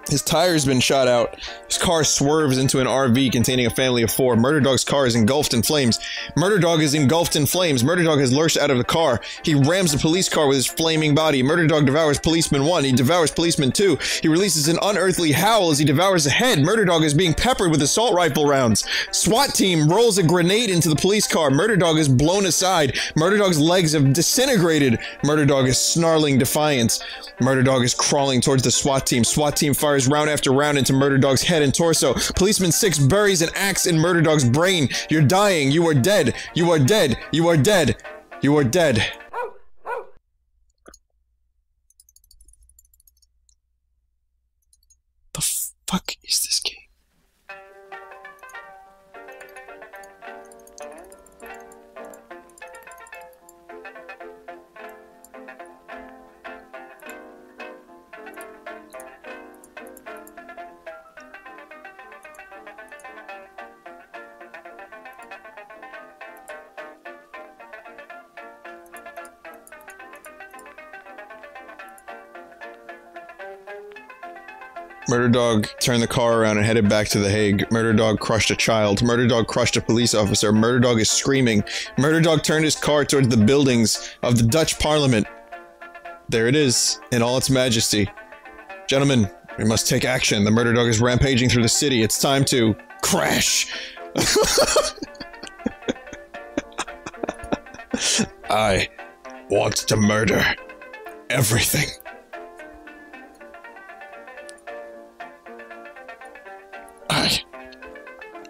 His tire's been shot out. His car swerves into an RV containing a family of 4. Murder Dog's car is engulfed in flames. Murder Dog is engulfed in flames. Murder Dog has lurched out of the car. He rams the police car with his flaming body. Murder Dog devours policeman 1. He devours policeman 2. He releases an unearthly howl as he devours a head. Murder Dog is being peppered with assault rifle rounds. SWAT team rolls a grenade into the police car. Murder Dog is blown aside. Murder Dog's legs have disintegrated. Murder Dog is snarling defiance. Murder Dog is crawling towards the SWAT team. SWAT team fires round after round into Murder Dog's head and torso. Policeman 6 buries an axe in Murder Dog's brain. You're dying. You are dead. You are dead. You are dead. You are dead. The fuck is this game? Murder Dog turned the car around and headed back to The Hague. Murder Dog crushed a child. Murder Dog crushed a police officer. Murder Dog is screaming. Murder Dog turned his car towards the buildings of the Dutch Parliament. There it is, in all its majesty. Gentlemen, we must take action. The Murder Dog is rampaging through the city. It's time to crash. I want to murder everything.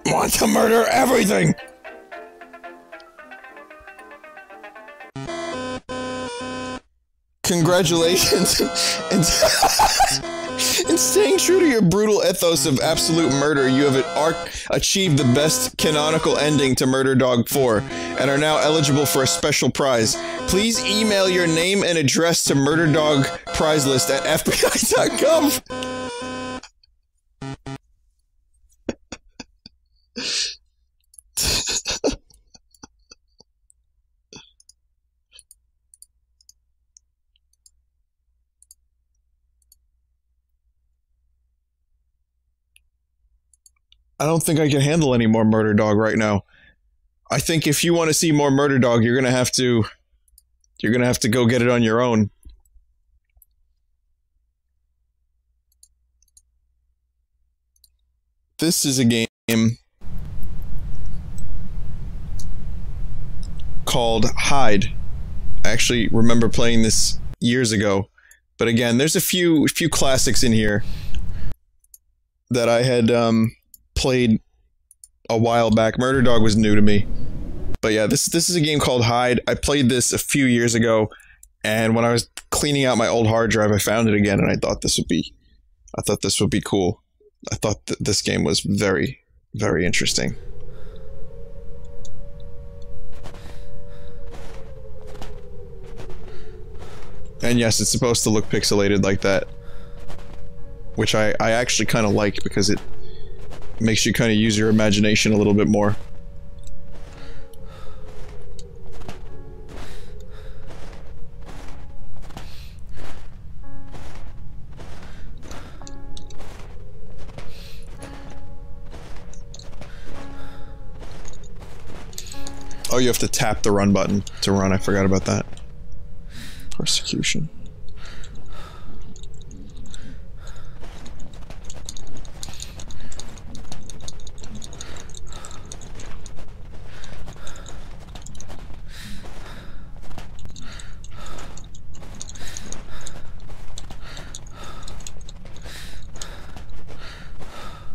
Want to murder everything! Congratulations in staying true to your brutal ethos of absolute murder, you have achieved the best canonical ending to Murder Dog 4 and are now eligible for a special prize. Please email your name and address to murderdogprizelist@fbi.gov. I don't think I can handle any more Murder Dog right now. I think if you want to see more Murder Dog, you're gonna have to go get it on your own. This is a game called Hide. I actually remember playing this years ago, but again, there's a few classics in here that I had played a while back. Murder Dog was new to me, but yeah, this is a game called Hide. I played this a few years ago, and when I was cleaning out my old hard drive, I found it again, and I thought this would be cool. I thought this game was very, very interesting. And yes, it's supposed to look pixelated like that, which I actually kind of like, because it makes you kind of use your imagination a little bit more. Oh, you have to tap the run button to run. I forgot about that. Persecution.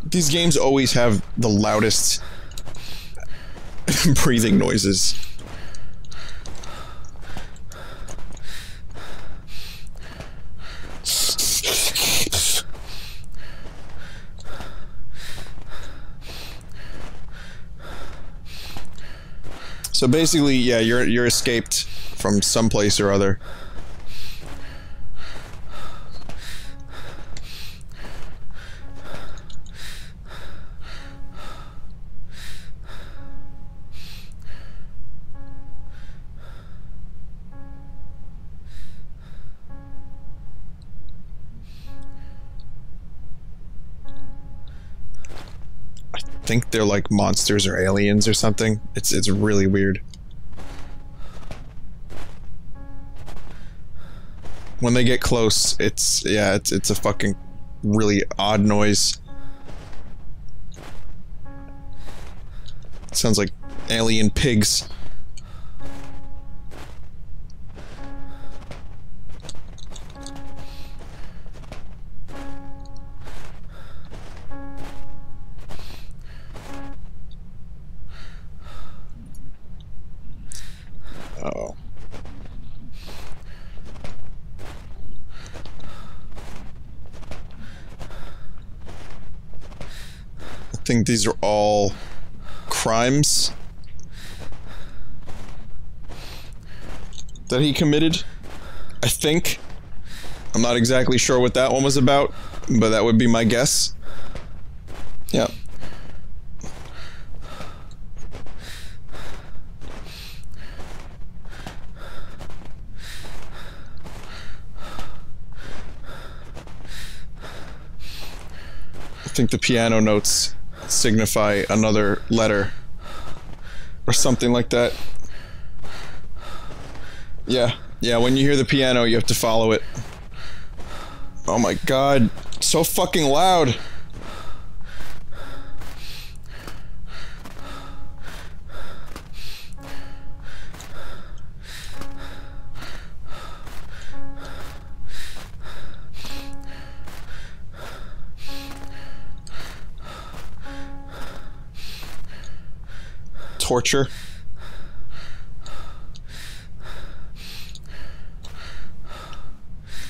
These games always have the loudest breathing noises. So basically, yeah, you're escaped from someplace or other. I think they're like monsters or aliens or something. It's really weird. When they get close, it's a fucking really odd noise. It sounds like alien pigs. Uh-oh. I think these are all crimes that he committed. I think. I'm not exactly sure what that one was about, but that would be my guess. Yeah. I think the piano notes signify another letter or something like that. Yeah, when you hear the piano, you have to follow it. Oh my god, so fucking loud. Torture.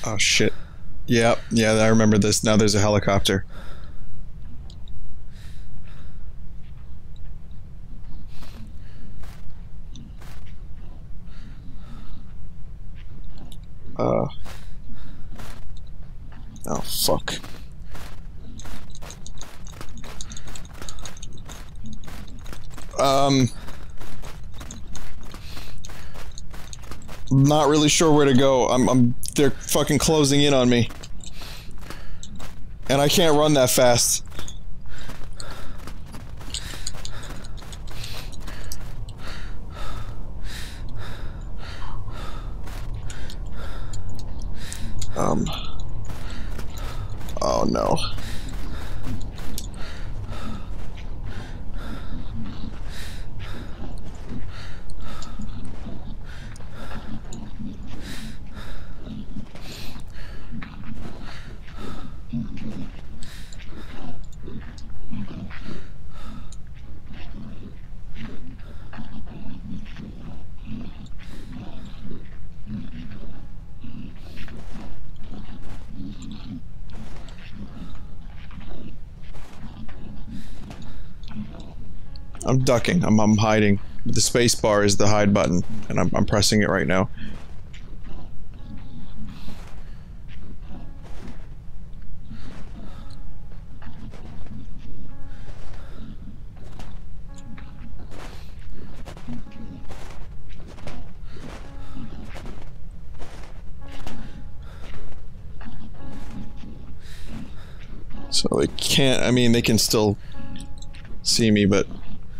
Oh shit. Yeah, I remember this. Now there's a helicopter. Oh fuck. Not really sure where to go. They're fucking closing in on me. And I can't run that fast. Oh no. I'm ducking. I'm hiding. The space bar is the hide button, and I'm pressing it right now. So they can't. I mean, they can still see me, but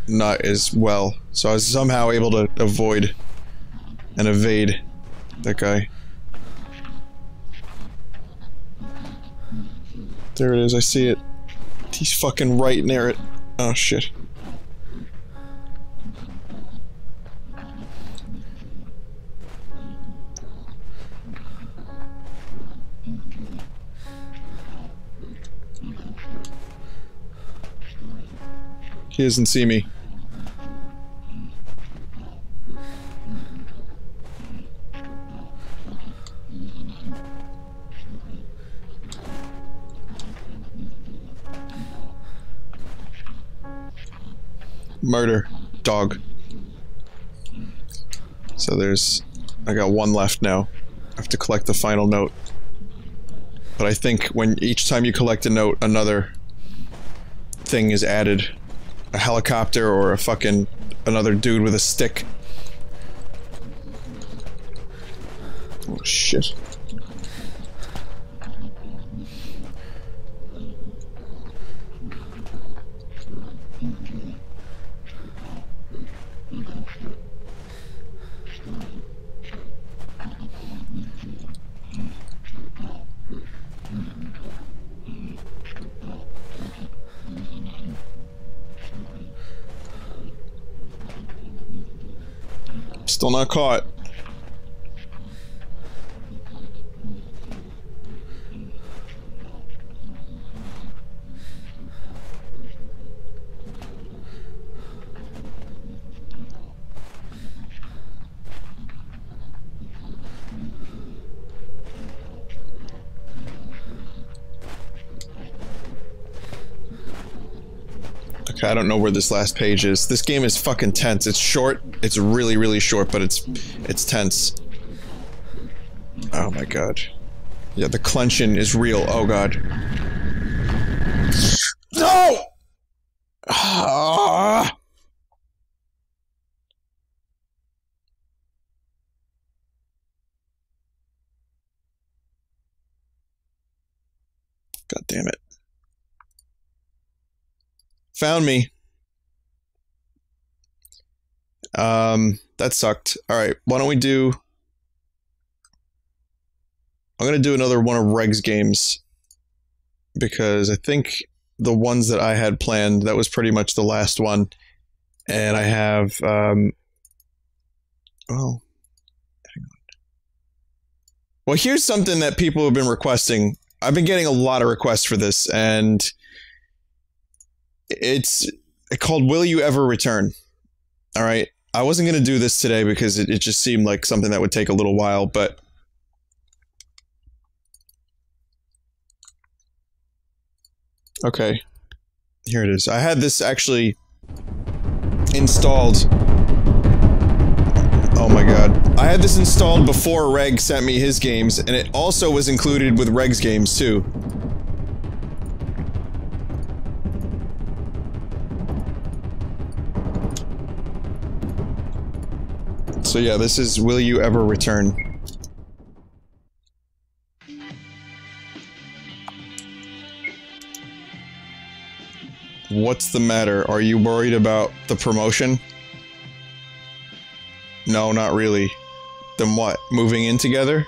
not as well. So I was somehow able to avoid and evade that guy. There it is, I see it. He's fucking right near it. Oh shit. He doesn't see me. Murder Dog. So there's... I got one left now. I have to collect the final note. But I think when each time you collect a note, another thing is added. A helicopter or a fucking... another dude with a stick. Oh shit. Still not caught. I don't know where this last page is. This game is fucking tense. It's short. It's really, really short, but it's tense. Oh my god. Yeah, the clenching is real. Oh god. No! Ah! God damn it. Found me. That sucked. Alright, why don't we do... I'm gonna do another one of Reg's games. Because I think the ones that I had planned, that was pretty much the last one. And I have, oh. Hang on. Well, here's something that people have been requesting. I've been getting a lot of requests for this, and... it's called Will You Ever Return? All right. I wasn't going to do this today because it just seemed like something that would take a little while, but okay. Here it is. I had this actually installed. Oh my god. I had this installed before Reg sent me his games, and it also was included with Reg's games too. So yeah, this is Will You Ever Return? What's the matter? Are you worried about the promotion? No, not really. Then what? Moving in together?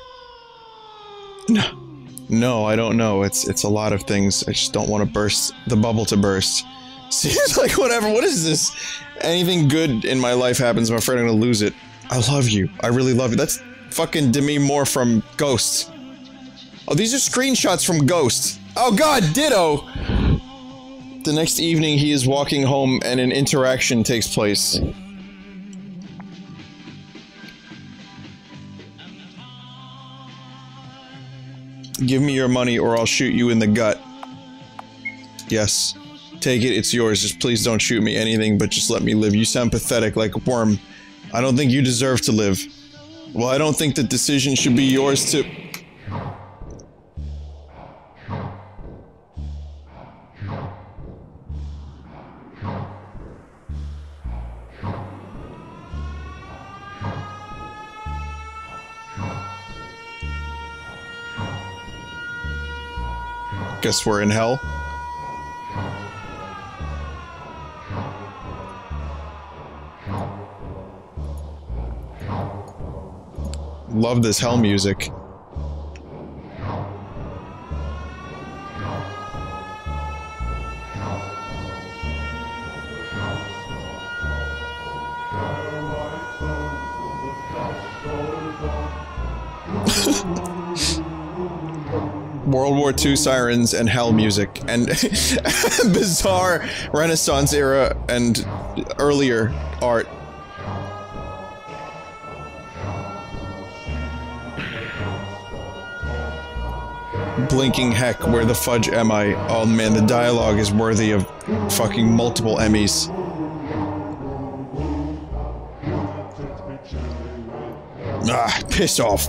No. No, I don't know. It's a lot of things. I just don't want to burst the bubble to burst. Seems like whatever. What is this? Anything good in my life happens, I'm afraid I'm gonna lose it. I love you. I really love you. That's fucking Demi Moore from Ghost. Oh, these are screenshots from Ghost. Oh God, ditto. The next evening, he is walking home, and an interaction takes place. Give me your money, or I'll shoot you in the gut. Yes. Take it, it's yours. Just please don't shoot me anything, but just let me live. You sound pathetic, like a worm. I don't think you deserve to live. Well, I don't think the decision should be yours to... Guess we're in hell. Love this hell music. World War II sirens and hell music and bizarre Renaissance era and earlier art. Blinking heck, where the fudge am I? Oh man, the dialogue is worthy of fucking multiple Emmys. Ah, piss off.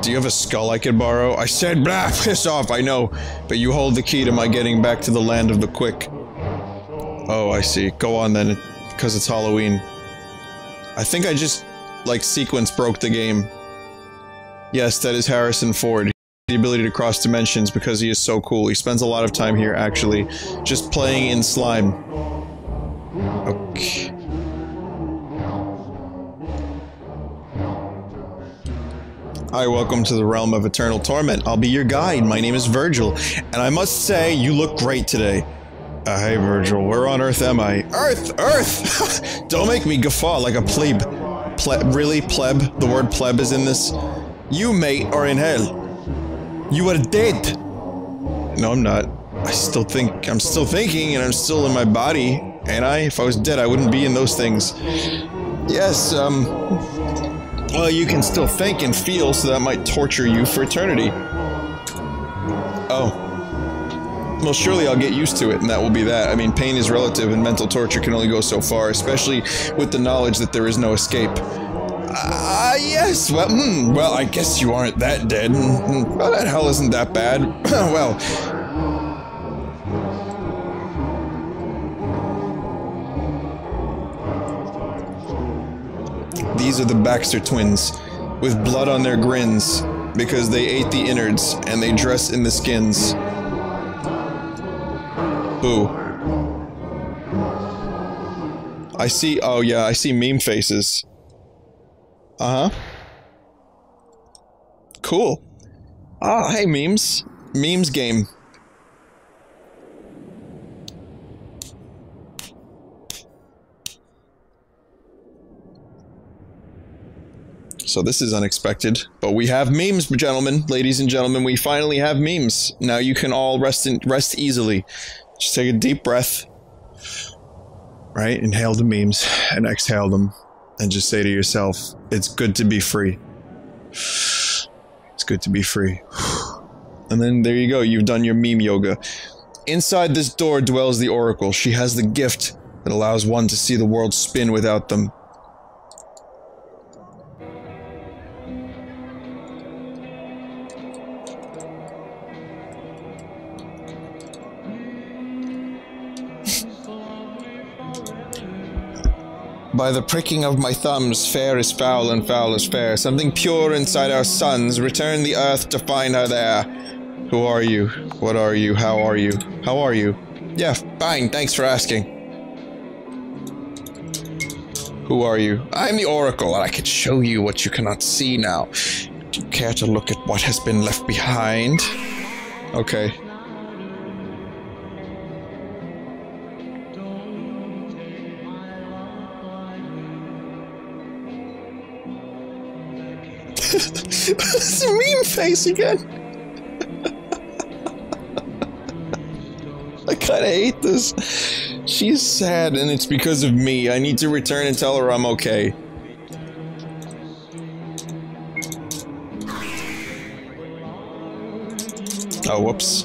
Do you have a skull I could borrow? I said, blah, piss off, I know. But you hold the key to my getting back to the land of the quick. Oh, I see. Go on then, because it's Halloween. I think I just, like, sequence broke the game. Yes, that is Harrison Ford. The ability to cross dimensions because he is so cool. He spends a lot of time here, actually, just playing in slime. Okay. Hi, welcome to the realm of eternal torment. I'll be your guide. My name is Virgil, and I must say, you look great today. Hey, Virgil, where on earth am I? Earth! Earth! Don't make me guffaw like a plebe. Really, pleb? The word pleb is in this? You, mate, are in hell. You are dead! No, I'm not. I'm still thinking, and I'm still in my body, ain't I? If I was dead, I wouldn't be in those things. Yes, well, you can still think and feel, so that might torture you for eternity. Oh. Well, surely I'll get used to it, and that will be that. I mean, pain is relative, and mental torture can only go so far, especially with the knowledge that there is no escape. Yes, well, well, I guess you aren't that dead. Well, that hell isn't that bad. Well... These are the Baxter twins, with blood on their grins, because they ate the innards, and they dress in the skins. Boo. I see, oh yeah, I see meme faces. Uh-huh. Cool. Ah, hey, memes. Memes game. So this is unexpected, but we have memes, gentlemen, ladies and gentlemen, we finally have memes. Now you can all rest easily. Just take a deep breath. Right? Inhale the memes and exhale them. And just say to yourself, it's good to be free. It's good to be free. And then there you go, you've done your meme yoga. Inside this door dwells the Oracle. She has the gift that allows one to see the world spin without them. By the pricking of my thumbs, fair is foul and foul is fair. Something pure inside our suns. Return the earth to find her there. Who are you? What are you? How are you? How are you? Yeah, fine. Thanks for asking. Who are you? I'm the Oracle, and I can show you what you cannot see now. Do you care to look at what has been left behind? Okay. It's a meme face again. I kind of hate this. She's sad and it's because of me. I need to return and tell her I'm okay. Oh, whoops.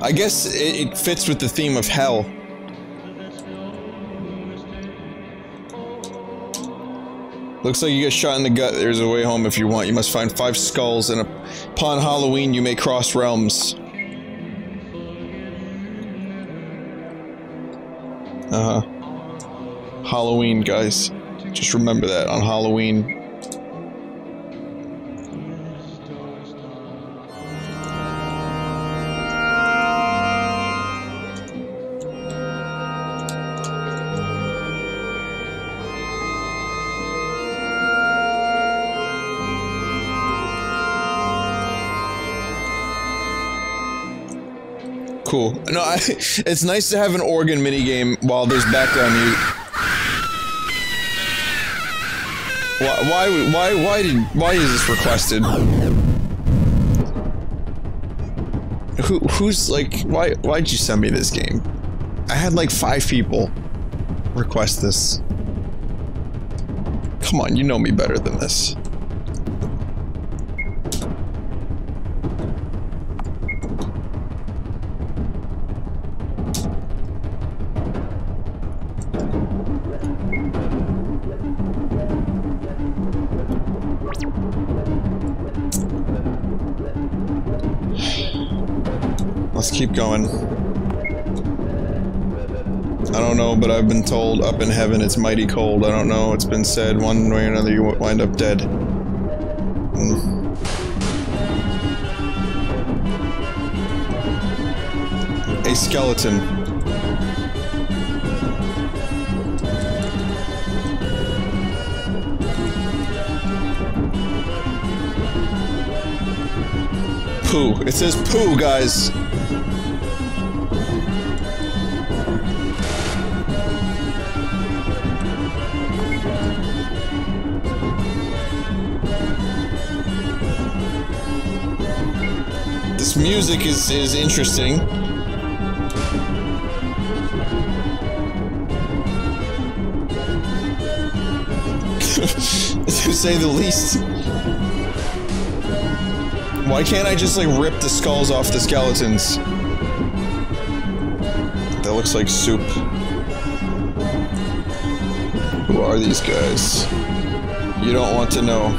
I guess it fits with the theme of hell. Looks like you get shot in the gut. There's a way home if you want. You must find 5 skulls, and upon Halloween, you may cross realms. Uh-huh. Halloween, guys. Just remember that, on Halloween. Cool. No, it's nice to have an organ minigame while there's background music. Why is this requested? Who's like, why'd you send me this game? I had like 5 people request this. Come on, you know me better than this. Keep going. I don't know, but I've been told up in heaven it's mighty cold. I don't know, it's been said one way or another you wind up dead. A skeleton. Poo. It says poo, guys. Music is interesting. To say the least. Why can't I just like rip the skulls off the skeletons? That looks like soup. Who are these guys? You don't want to know.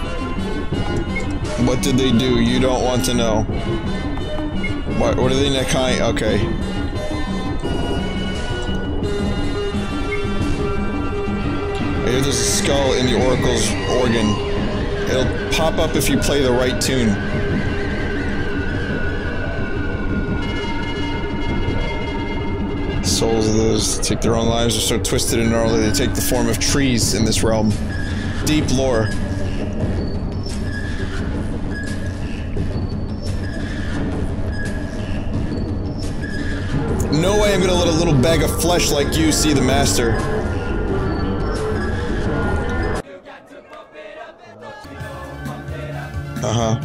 What did they do? You don't want to know. What are they in that kind? Okay. I hear there's a skull in the Oracle's organ. It'll pop up if you play the right tune. Souls of those that take their own lives are so twisted and gnarly they take the form of trees in this realm. Deep lore. No way I'm gonna let a little bag of flesh like you see the master. Uh-huh.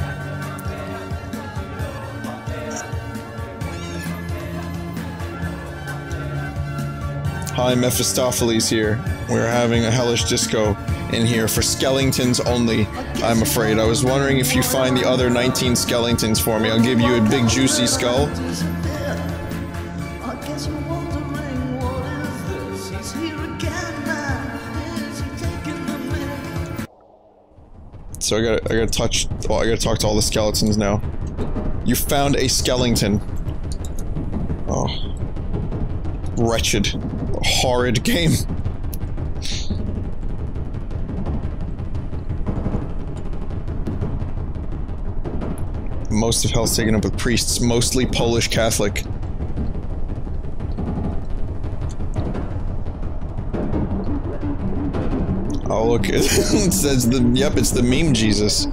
Hi, Mephistopheles here. We're having a hellish disco in here for skeletons only, I'm afraid. I was wondering if you find the other 19 skeletons for me. I'll give you a big juicy skull. So I gotta talk to all the skeletons now. You found a skeleton. Oh. Wretched. Horrid game. Most of hell's taken up with priests, mostly Polish Catholic. Oh look, it says the, yep, it's the meme Jesus.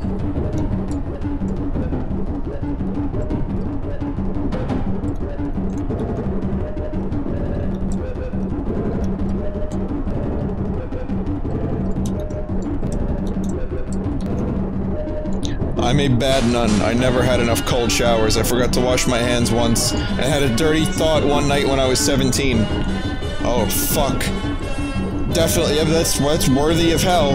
I'm a bad nun. I never had enough cold showers. I forgot to wash my hands once. I had a dirty thought one night when I was 17. Oh, fuck. Definitely, yeah, that's worthy of hell.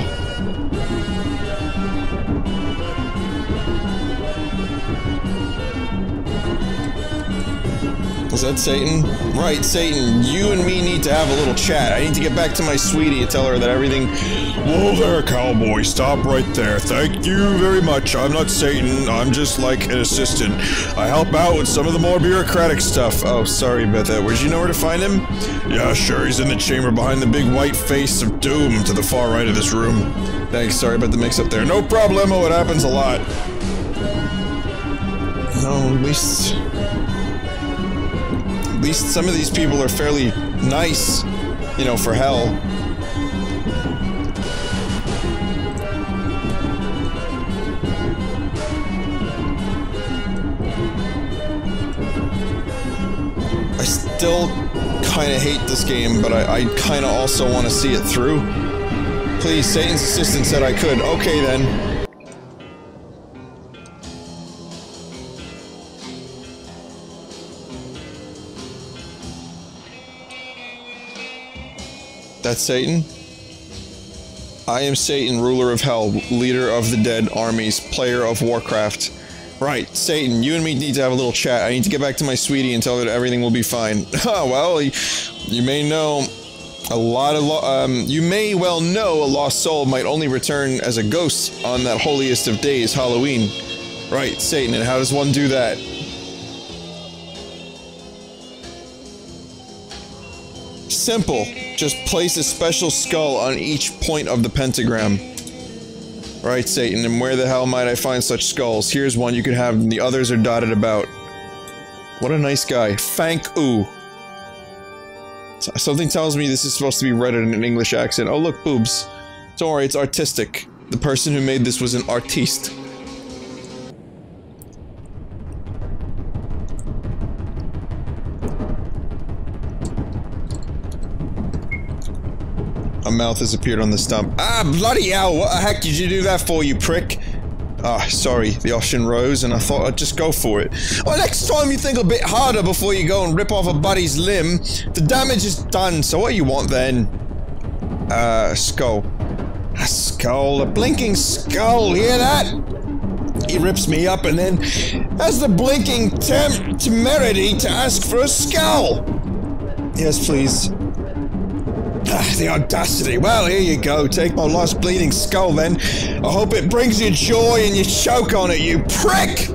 Is that Satan? Right, Satan, you and me need to have a little chat. I need to get back to my sweetie and tell her that everything... Whoa there, cowboy. Stop right there. Thank you very much. I'm not Satan. I'm just like an assistant. I help out with some of the more bureaucratic stuff. Oh, sorry about that. Would you know where to find him? Yeah, sure. He's in the chamber behind the big white face of doom to the far right of this room. Thanks. Sorry about the mix-up there. No problemo. It happens a lot. No, at least some of these people are fairly nice, you know, for hell. I still kinda hate this game, but I kinda also wanna see it through. Please, Satan's assistant said I could. Okay then. That's Satan? I am Satan, ruler of hell, leader of the dead armies, player of Warcraft. Right, Satan, you and me need to have a little chat. I need to get back to my sweetie and tell her that everything will be fine. Oh, well, you may know a lot of... you may well know a lost soul might only return as a ghost on that holiest of days, Halloween. Right, Satan, and how does one do that? Simple. Just place a special skull on each point of the pentagram. Right, Satan, and where the hell might I find such skulls? Here's one you can have, and the others are dotted about. What a nice guy. Thank oo. Something tells me this is supposed to be read in an English accent. Oh, look, boobs. Don't worry, it's artistic. The person who made this was an artiste. A mouth has appeared on the stump. Ah, bloody hell! What the heck did you do that for, you prick? Ah, sorry. The option rose, and I thought I'd just go for it. Well, next time you think a bit harder before you go and rip off a buddy's limb. The damage is done, so what do you want then? A skull. A skull. A blinking skull. Hear that? He rips me up, and then has the blinking temerity to ask for a skull. Yes, please. Ah, the audacity. Well, here you go. Take my last bleeding skull, then. I hope it brings you joy and you choke on it, you prick!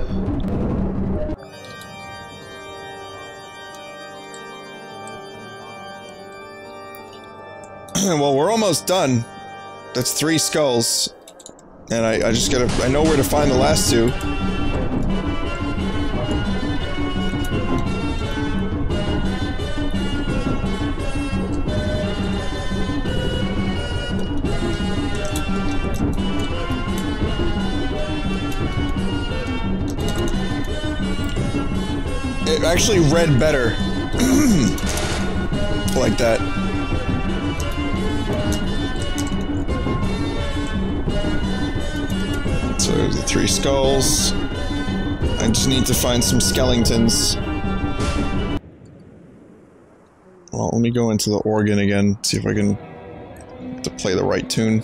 Well, we're almost done. That's 3 skulls. And I just gotta... I know where to find the last 2. It actually read better like that. So the 3 skulls. I just need to find some skeletons. Well, let me go into the organ again, see if I can to play the right tune.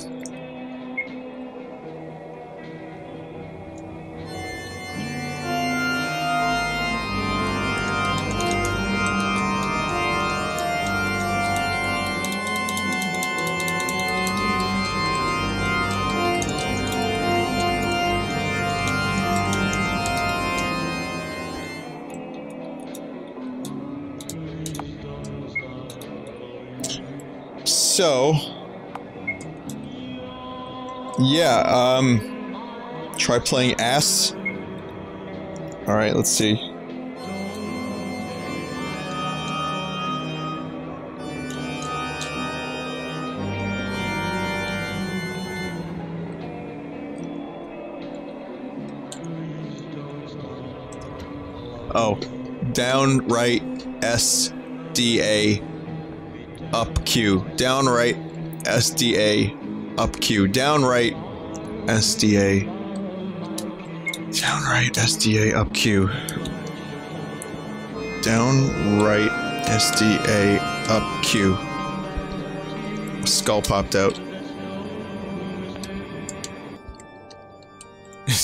So, yeah, try playing ass. Alright, let's see. Oh. Down, right, S, D, A, up, Q. Down, right, S, D, A, up, Q. Down, right, S, D, A. Down, right, S, D, A, up, Q. Down, right, S, D, A, up, Q. Skull popped out.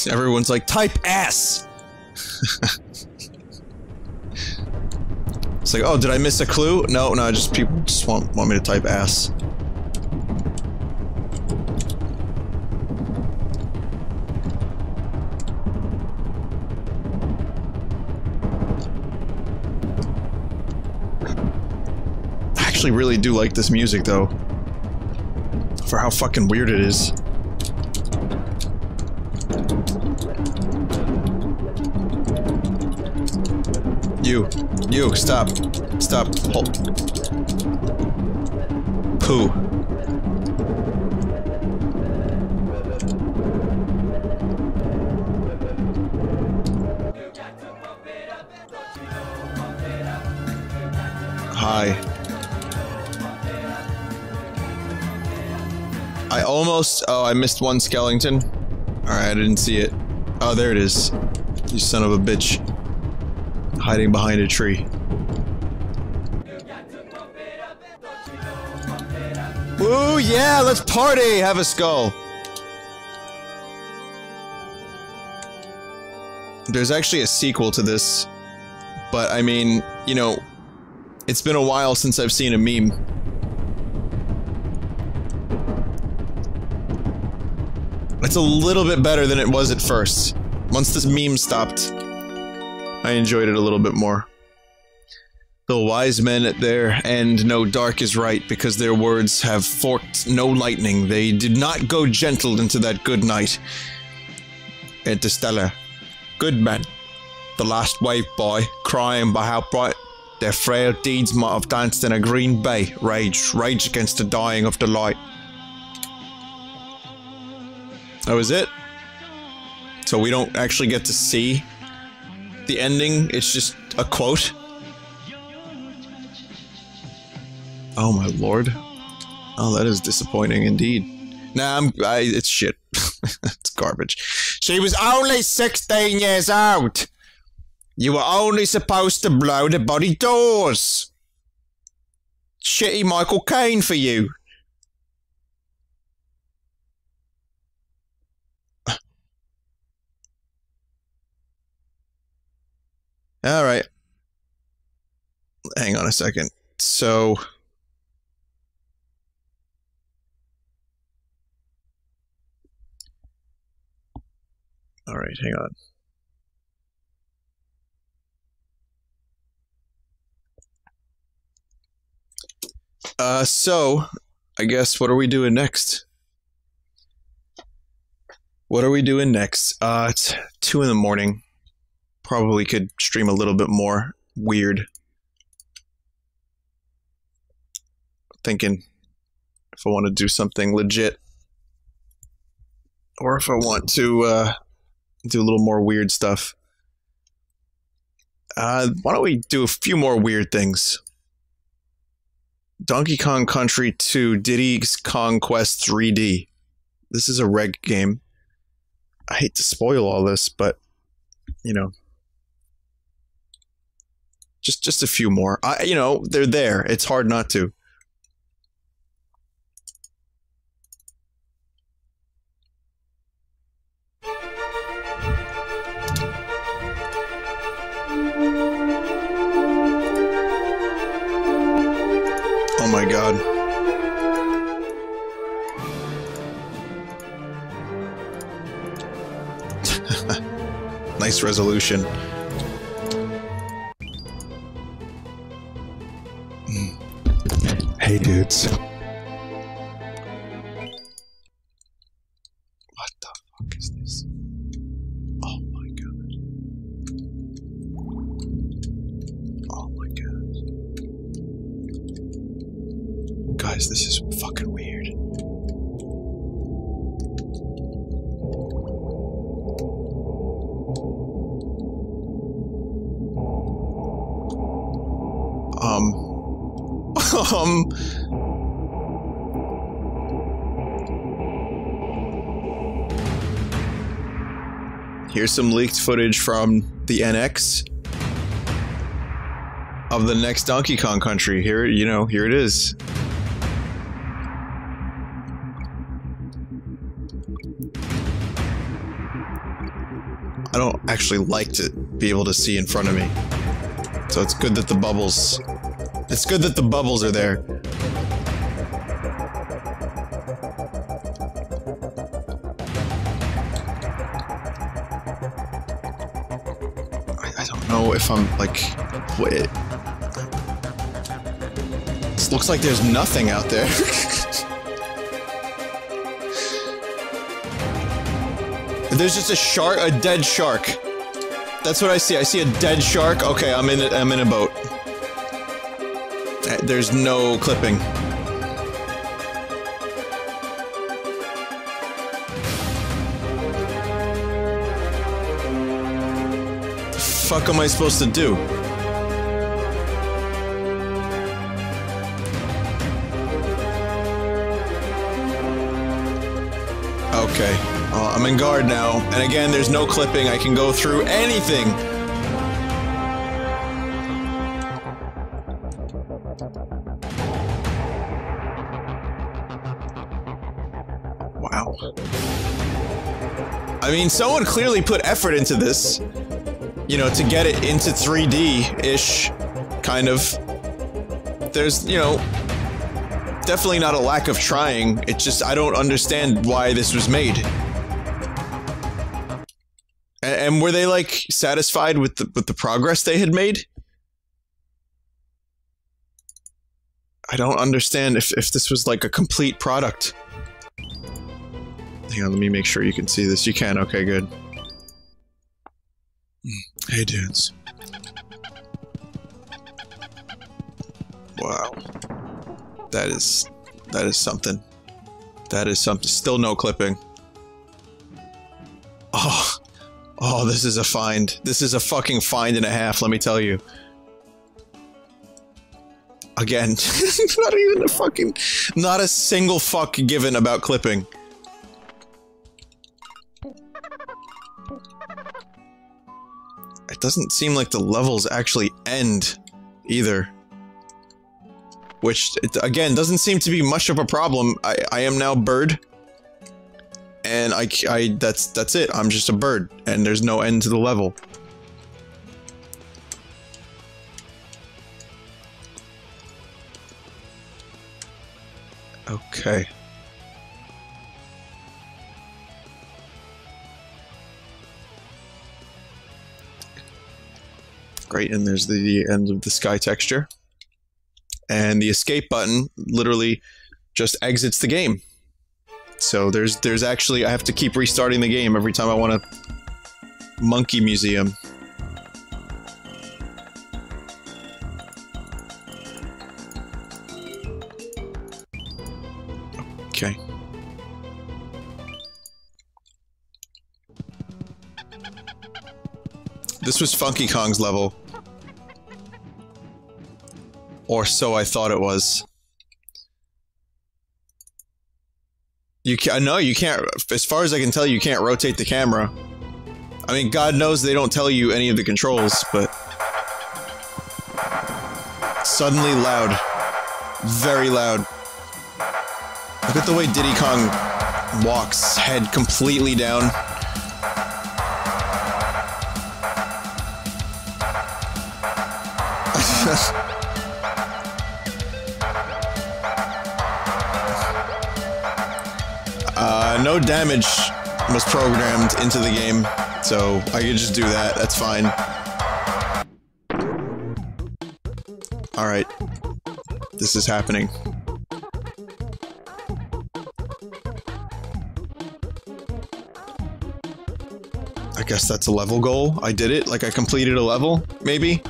Everyone's like, type S! It's like, oh, did I miss a clue? No, no, just people just want me to type ass. I actually really do like this music, though. For how fucking weird it is. You, stop. Stop. Hold. Poo. Hi. I almost... Oh, I missed one skeleton. Alright, I didn't see it. Oh, there it is. You son of a bitch. Hiding behind a tree. Ooh, yeah, let's party! Have a skull. There's actually a sequel to this, but I mean, you know, it's been a while since I've seen a meme. It's a little bit better than it was at first. Once this meme stopped, I enjoyed it a little bit more. The wise men at their end know dark is right, because their words have forked no lightning. They did not go gentle into that good night. Interstellar. Good man. The last wave boy, crying by how bright their frail deeds might have danced in a green bay. Rage. Rage against the dying of the light. That was it. So we don't actually get to see the ending, it's just a quote. Oh my lord. Oh, that is disappointing indeed. Nah, it's shit. It's garbage. She was only 16 years old. You were only supposed to blow the body doors. Shitty Michael Caine for you. Alright. Hang on a second. So... Alright, hang on. So... I guess, what are we doing next? What are we doing next? It's 2 in the morning. Probably could stream a little bit more weird. Thinking if I want to do something legit, or if I want to do a little more weird stuff. Why don't we do a few more weird things? Donkey Kong Country 2, Diddy's Kong Quest 3D. This is a Reg game. I hate to spoil all this, but you know. Just a few more. You know, they're there. It's hard not to. Oh my god. Nice resolution. Hey dudes. What the fuck is this? Oh my god. Oh my god. Guys, this is fucking weird. Here's some leaked footage from the NX of the next Donkey Kong Country. Here, you know, here it is. I don't actually like to be able to see in front of me. So it's good that the bubbles... It's good that the bubbles are there. I don't know if I'm, like... Wait. This looks like there's nothing out there. There's just a shark, a dead shark. That's what I see. I see a dead shark. Okay, I'm in a boat. There's no clipping. The fuck am I supposed to do? Okay. I'm in guard now, and again, there's no clipping. I can go through anything. Wow. I mean, someone clearly put effort into this, you know, to get it into 3D-ish, kind of. There's, you know, definitely not a lack of trying. It's just, I don't understand why this was made. And were they, like, satisfied with the progress they had made? I don't understand if this was, like, a complete product. Hang on, let me make sure you can see this. You can, okay, good. Hey, dudes. Wow. That is something. That is something. Still no clipping. Oh... Oh, this is a find. This is a fucking find and a half, let me tell you. Again, not even a fucking... Not a single fuck given about clipping. It doesn't seem like the levels actually end, either. Which, again, doesn't seem to be much of a problem. I am now bird. And that's it. I'm just a bird, and there's no end to the level. Okay. Great, and there's the end of the sky texture. And the escape button literally just exits the game. So there's actually, I have to keep restarting the game every time I want to monkey museum. Okay. This was Funky Kong's level. Or so I thought it was. You can't, no, you can't, as far as I can tell, you can't rotate the camera. I mean, God knows they don't tell you any of the controls, but... Suddenly loud. Very loud. Look at the way Diddy Kong walks, head completely down. No damage was programmed into the game, so I could just do that, that's fine. Alright. This is happening. I guess that's a level goal. I did it, like I completed a level, maybe?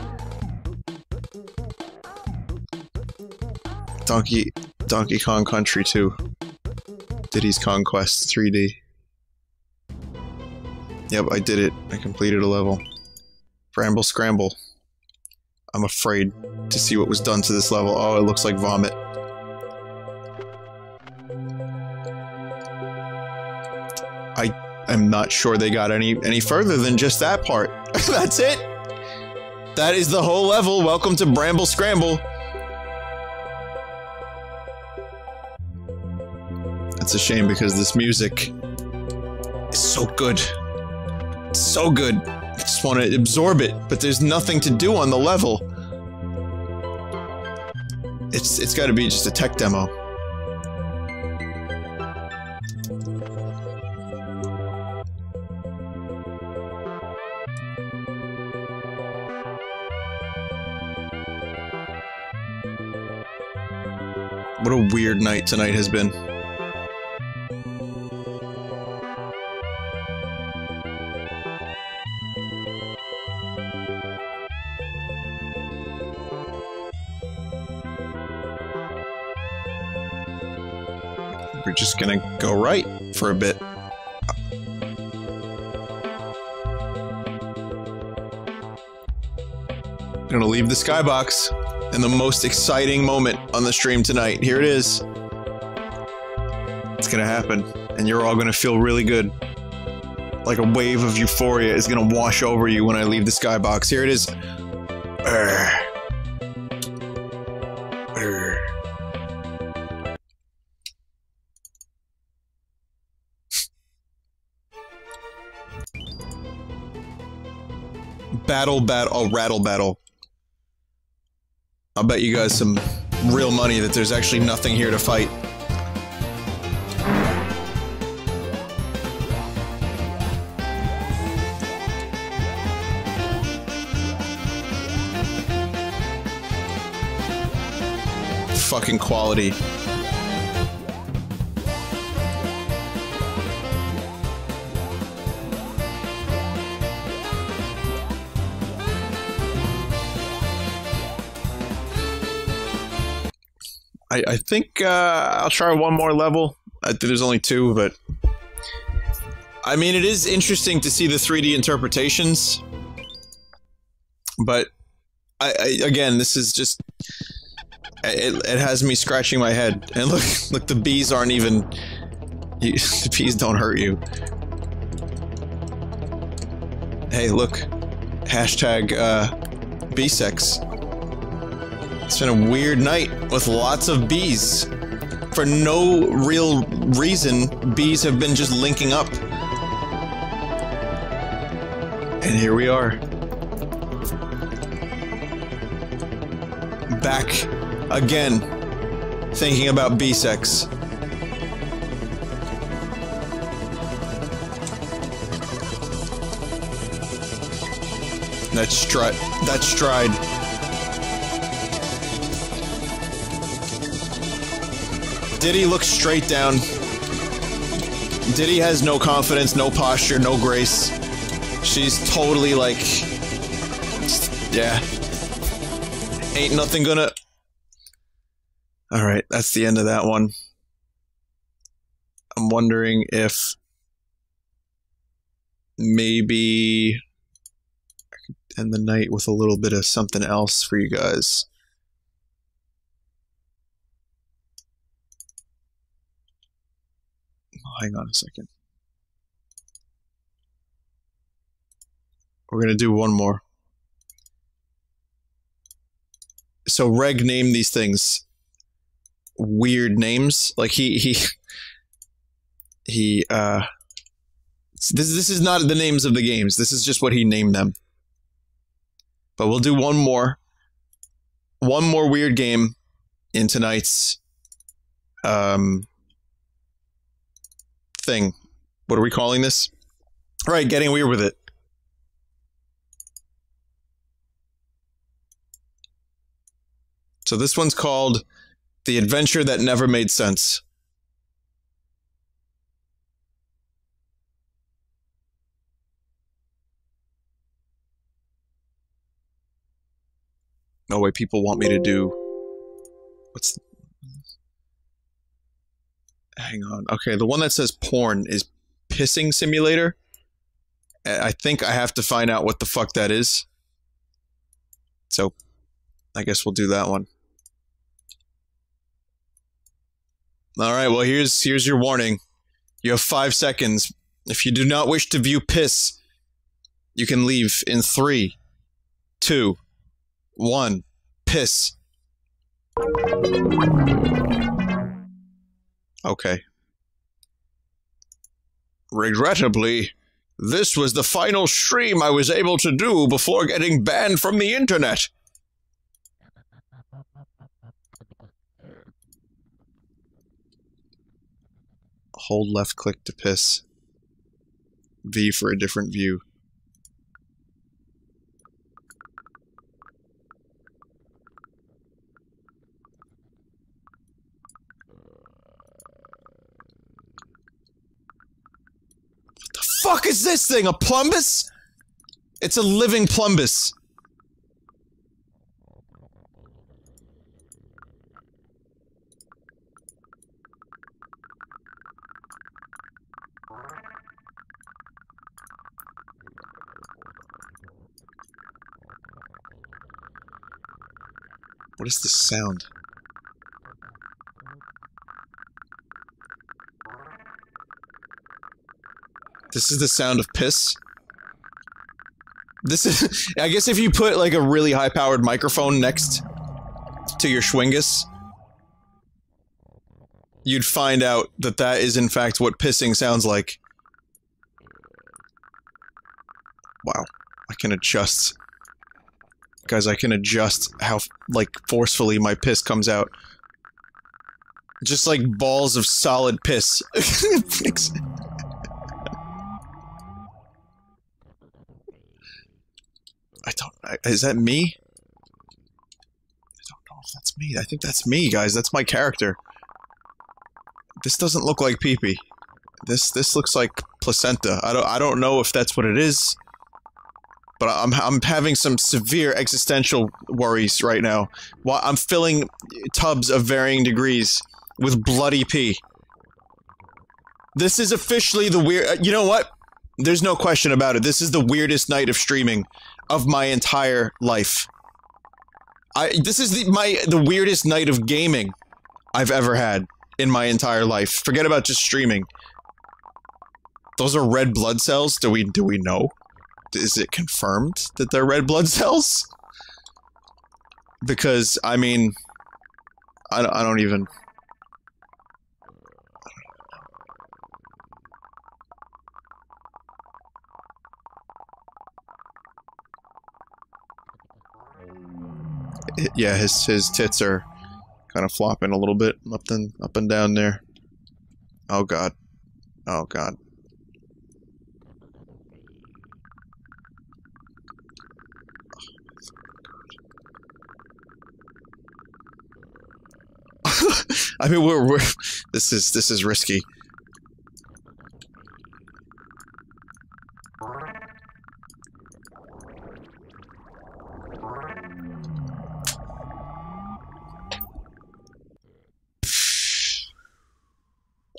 Donkey Kong Country 2. Diddy's Conquest 3D. Yep, I did it. I completed a level. Bramble Scramble. I'm afraid. to see what was done to this level. Oh, it looks like vomit. I'm not sure they got any further than just that part. That's it. That is the whole level. Welcome to Bramble Scramble. That's a shame because this music is so good. It's so good. I just want to absorb it, but there's nothing to do on the level. It's got to be just a tech demo. What a weird night tonight has been. We're just gonna go right for a bit. I'm gonna leave the skybox. And the most exciting moment on the stream tonight. Here it is. It's gonna happen. And you're all gonna feel really good. Like a wave of euphoria is gonna wash over you when I leave the skybox. Here it is. Rattle battle. I'll bet you guys some real money that there's actually nothing here to fight. Fucking quality. I think I'll try one more level. There's only two, but... I mean, it is interesting to see the 3D interpretations. But... again, this is just... It has me scratching my head. And look, the bees aren't even... the bees don't hurt you. Hey, look. Hashtag, B sex. It's been a weird night with lots of bees. For no real reason, bees have been just linking up. And here we are. Back again, thinking about bee sex. That stride. Diddy looks straight down. Diddy has no confidence, no posture, no grace. She's totally like... yeah. Ain't nothing gonna... Alright, that's the end of that one. I'm wondering if... maybe... I could end the night with a little bit of something else for you guys. Hang on a second. We're gonna do one more. So Reg named these things weird names. Like he this is not the names of the games. This is just what he named them. But we'll do one more. One more weird game in tonight's thing. What are we calling this? All right, getting weird with it. So this one's called The Adventure That Never Made Sense. No way, people want me to do... what's... hang on. Okay, the one that says porn is Pissing Simulator. I think I have to find out what the fuck that is. So, I guess we'll do that one. All right, well, here's your warning. You have 5 seconds. If you do not wish to view piss, you can leave in 3, 2, 1, piss. Okay. Regrettably, this was the final stream I was able to do before getting banned from the internet. Hold left click to piss. V for a different view. What the fuck is this thing? A plumbus? It's a living plumbus. What is this sound? This is the sound of piss. This is... I guess if you put, like, a really high-powered microphone next to your Schwingus, you'd find out that that is, in fact, what pissing sounds like. Wow. I can adjust. Guys, I can adjust how, like, forcefully my piss comes out. Just like balls of solid piss. Is that me? I don't know if that's me. I think that's me, guys. That's my character. This doesn't look like pee-pee. This looks like placenta. I don't know if that's what it is. But I'm having some severe existential worries right now. While I'm filling tubs of varying degrees with bloody pee. This is officially the weird... You know what? There's no question about it. This is the weirdest night of streaming of my entire life. This is the weirdest night of gaming I've ever had in my entire life. Forget about just streaming. Those are red blood cells. Do we know? Is it confirmed that they're red blood cells? Because I mean, I don't even. Yeah, his tits are kind of flopping a little bit up and down there. Oh god. Oh god. I mean, we're this is risky.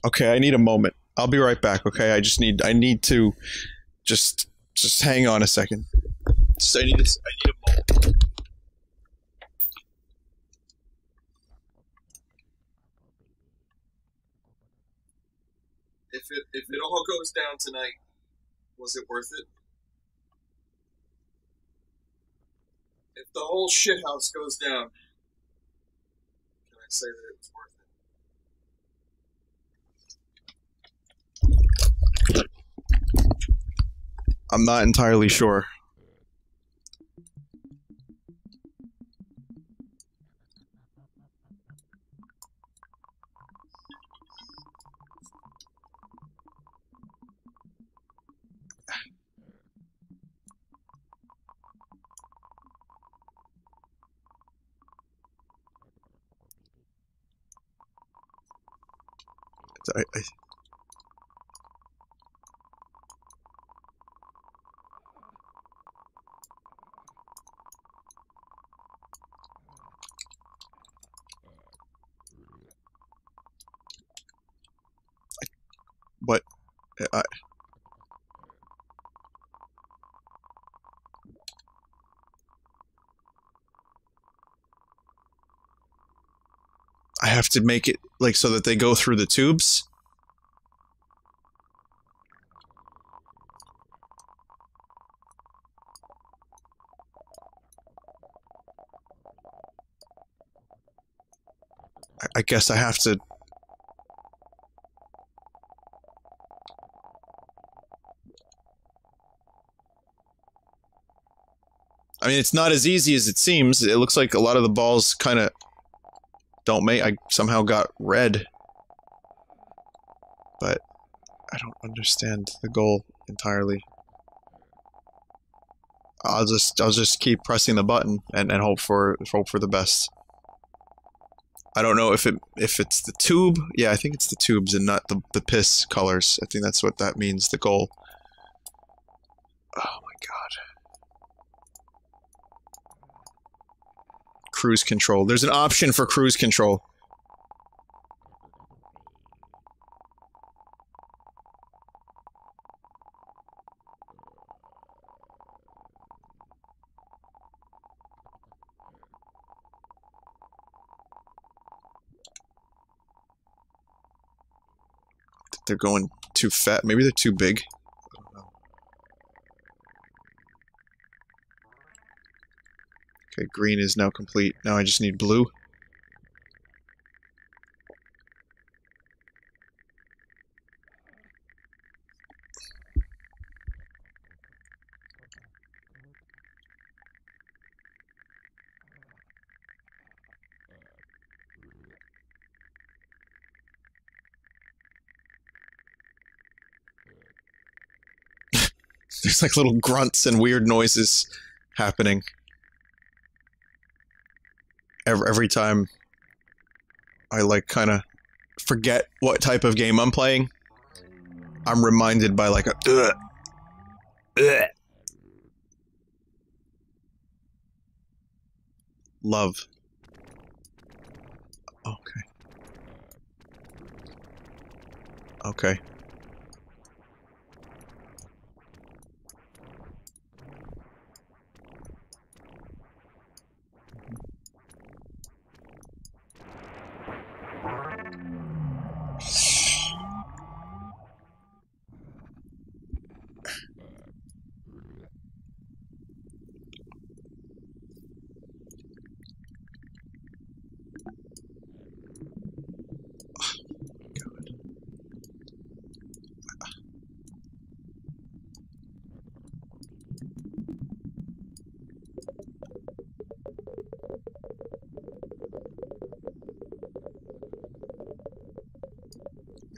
Okay, I need a moment. I'll be right back, okay? I need to... Just hang on a second. I need a moment. If it all goes down tonight, was it worth it? If the whole shithouse goes down, can I say that it was worth it? I'm not entirely sure. to make it like so that they go through the tubes. I guess I have to... I mean, it's not as easy as it seems. It looks like a lot of the balls kind of don't make... I somehow got red. But I don't understand the goal entirely. I'll just keep pressing the button and hope for the best. I don't know if it's the tube. Yeah, I think it's the tubes and not the piss colors. I think that's what that means, the goal. Oh my god. Cruise control. There's an option for cruise control. They're going too fat. Maybe they're too big. I don't know. Okay, green is now complete. Now I just need blue. There's like little grunts and weird noises happening every time I like kind of forget what type of game I'm playing. I'm reminded by like a ugh, ugh. Love. Okay. Okay.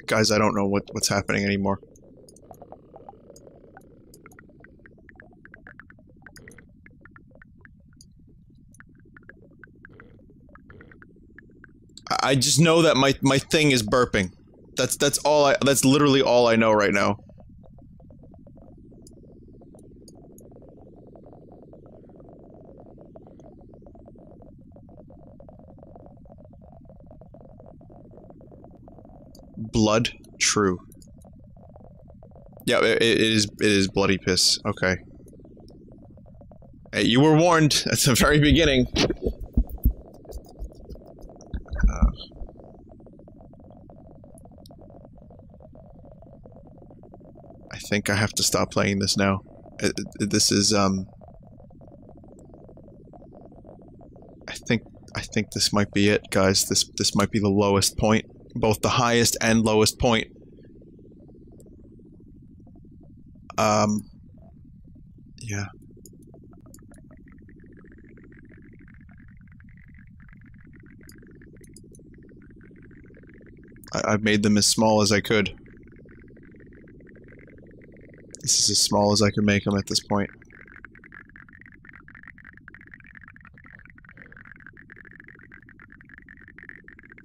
Guys, I don't know what's happening anymore. I just know that my thing is burping. That's all I. That's literally all I know right now. Blood? True. Yeah, it is bloody piss. Okay. Hey, you were warned at the very beginning. I think I have to stop playing this now. This is, I think this might be it, guys. This might be the lowest point. Both the highest and lowest point. Yeah. I've made them as small as I could. This is as small as I can make them at this point.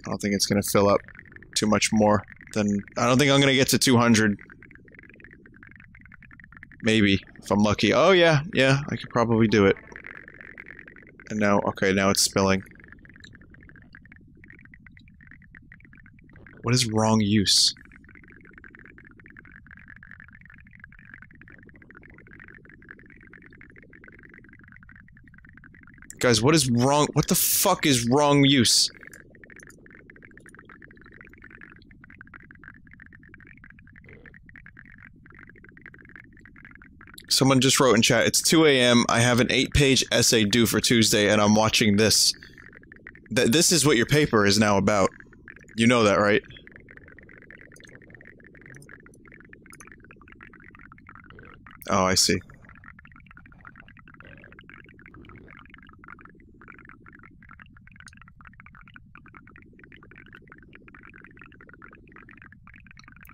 I don't think it's going to fill up too much more than... I don't think I'm going to get to 200. Maybe, if I'm lucky. Oh, yeah, yeah, I could probably do it. And now, okay, now it's spilling. What is wrong use? Guys, what is wrong... What the fuck is wrong use? Someone just wrote in chat, it's 2 a.m., I have an 8-page essay due for Tuesday, and I'm watching this. This is what your paper is now about. You know that, right? Oh, I see.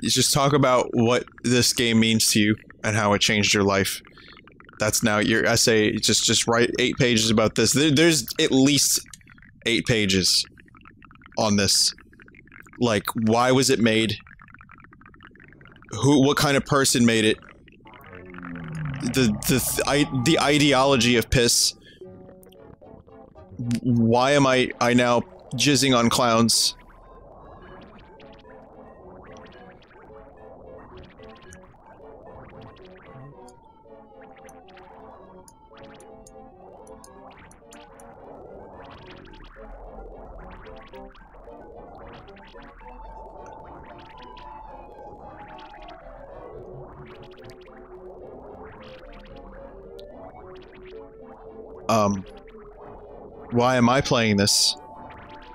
You just talk about what this game means to you and how it changed your life. That's now your essay. Just write 8 pages about this. There's at least 8 pages on this. Like, why was it made? What kind of person made it? The ideology of piss. Why am I now jizzing on clowns? Why am I playing this?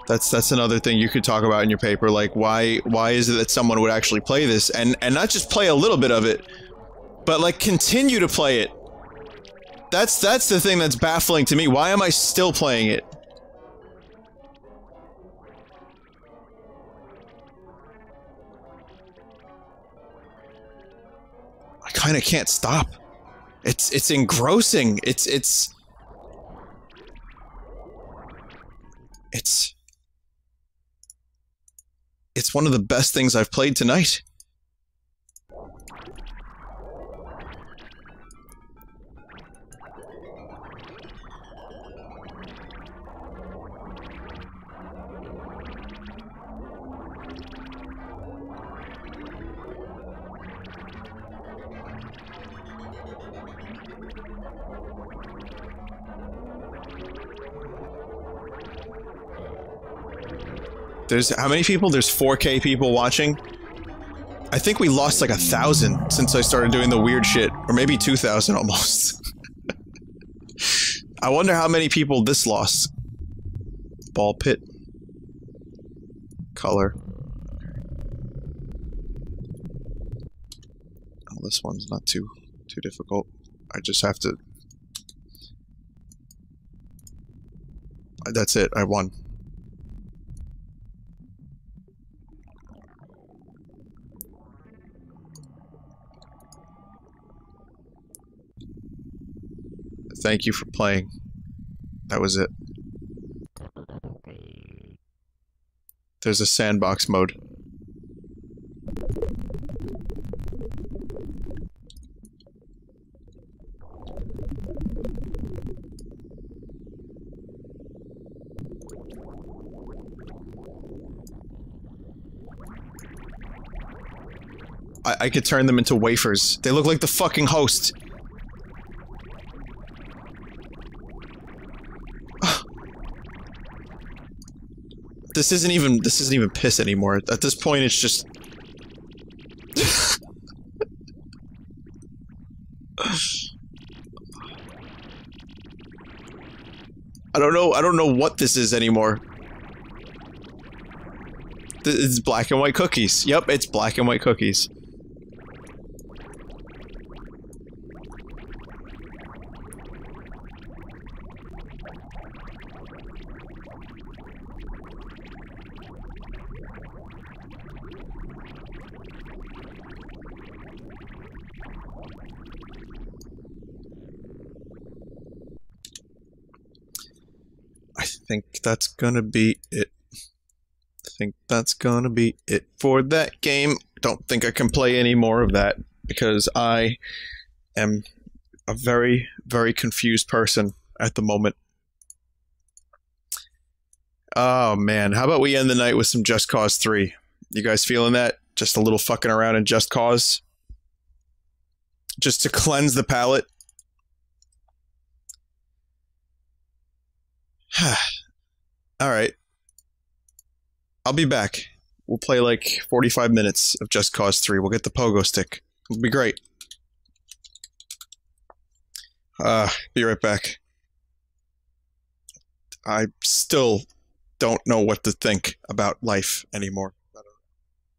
That's another thing you could talk about in your paper. Like, why is it that someone would actually play this? And not just play a little bit of it, but like continue to play it. That's the thing that's baffling to me. Why am I still playing it? I kind of can't stop. It's engrossing. It's one of the best things I've played tonight. There's how many people? There's 4K people watching. I think we lost like 1,000 since I started doing the weird shit, or maybe 2,000 almost. I wonder how many people this lost. Ball pit. Color. Oh, this one's not too difficult. I just have to. That's it. I won. Thank you for playing. That was it. There's a sandbox mode. I could turn them into wafers. They look like the fucking host. This isn't even piss anymore. At this point, it's just... I don't know what this is anymore. It's black and white cookies. Yep, it's black and white cookies. That's gonna be it. I think that's gonna be it for that game. Don't think I can play any more of that because I am a very, very confused person at the moment. Oh man, how about we end the night with some Just Cause 3? You guys feeling that? Just a little fucking around in Just Cause? Just to cleanse the palate? Alright. I'll be back. We'll play like 45 minutes of Just Cause 3. We'll get the pogo stick. It'll be great. Be right back. I still don't know what to think about life anymore.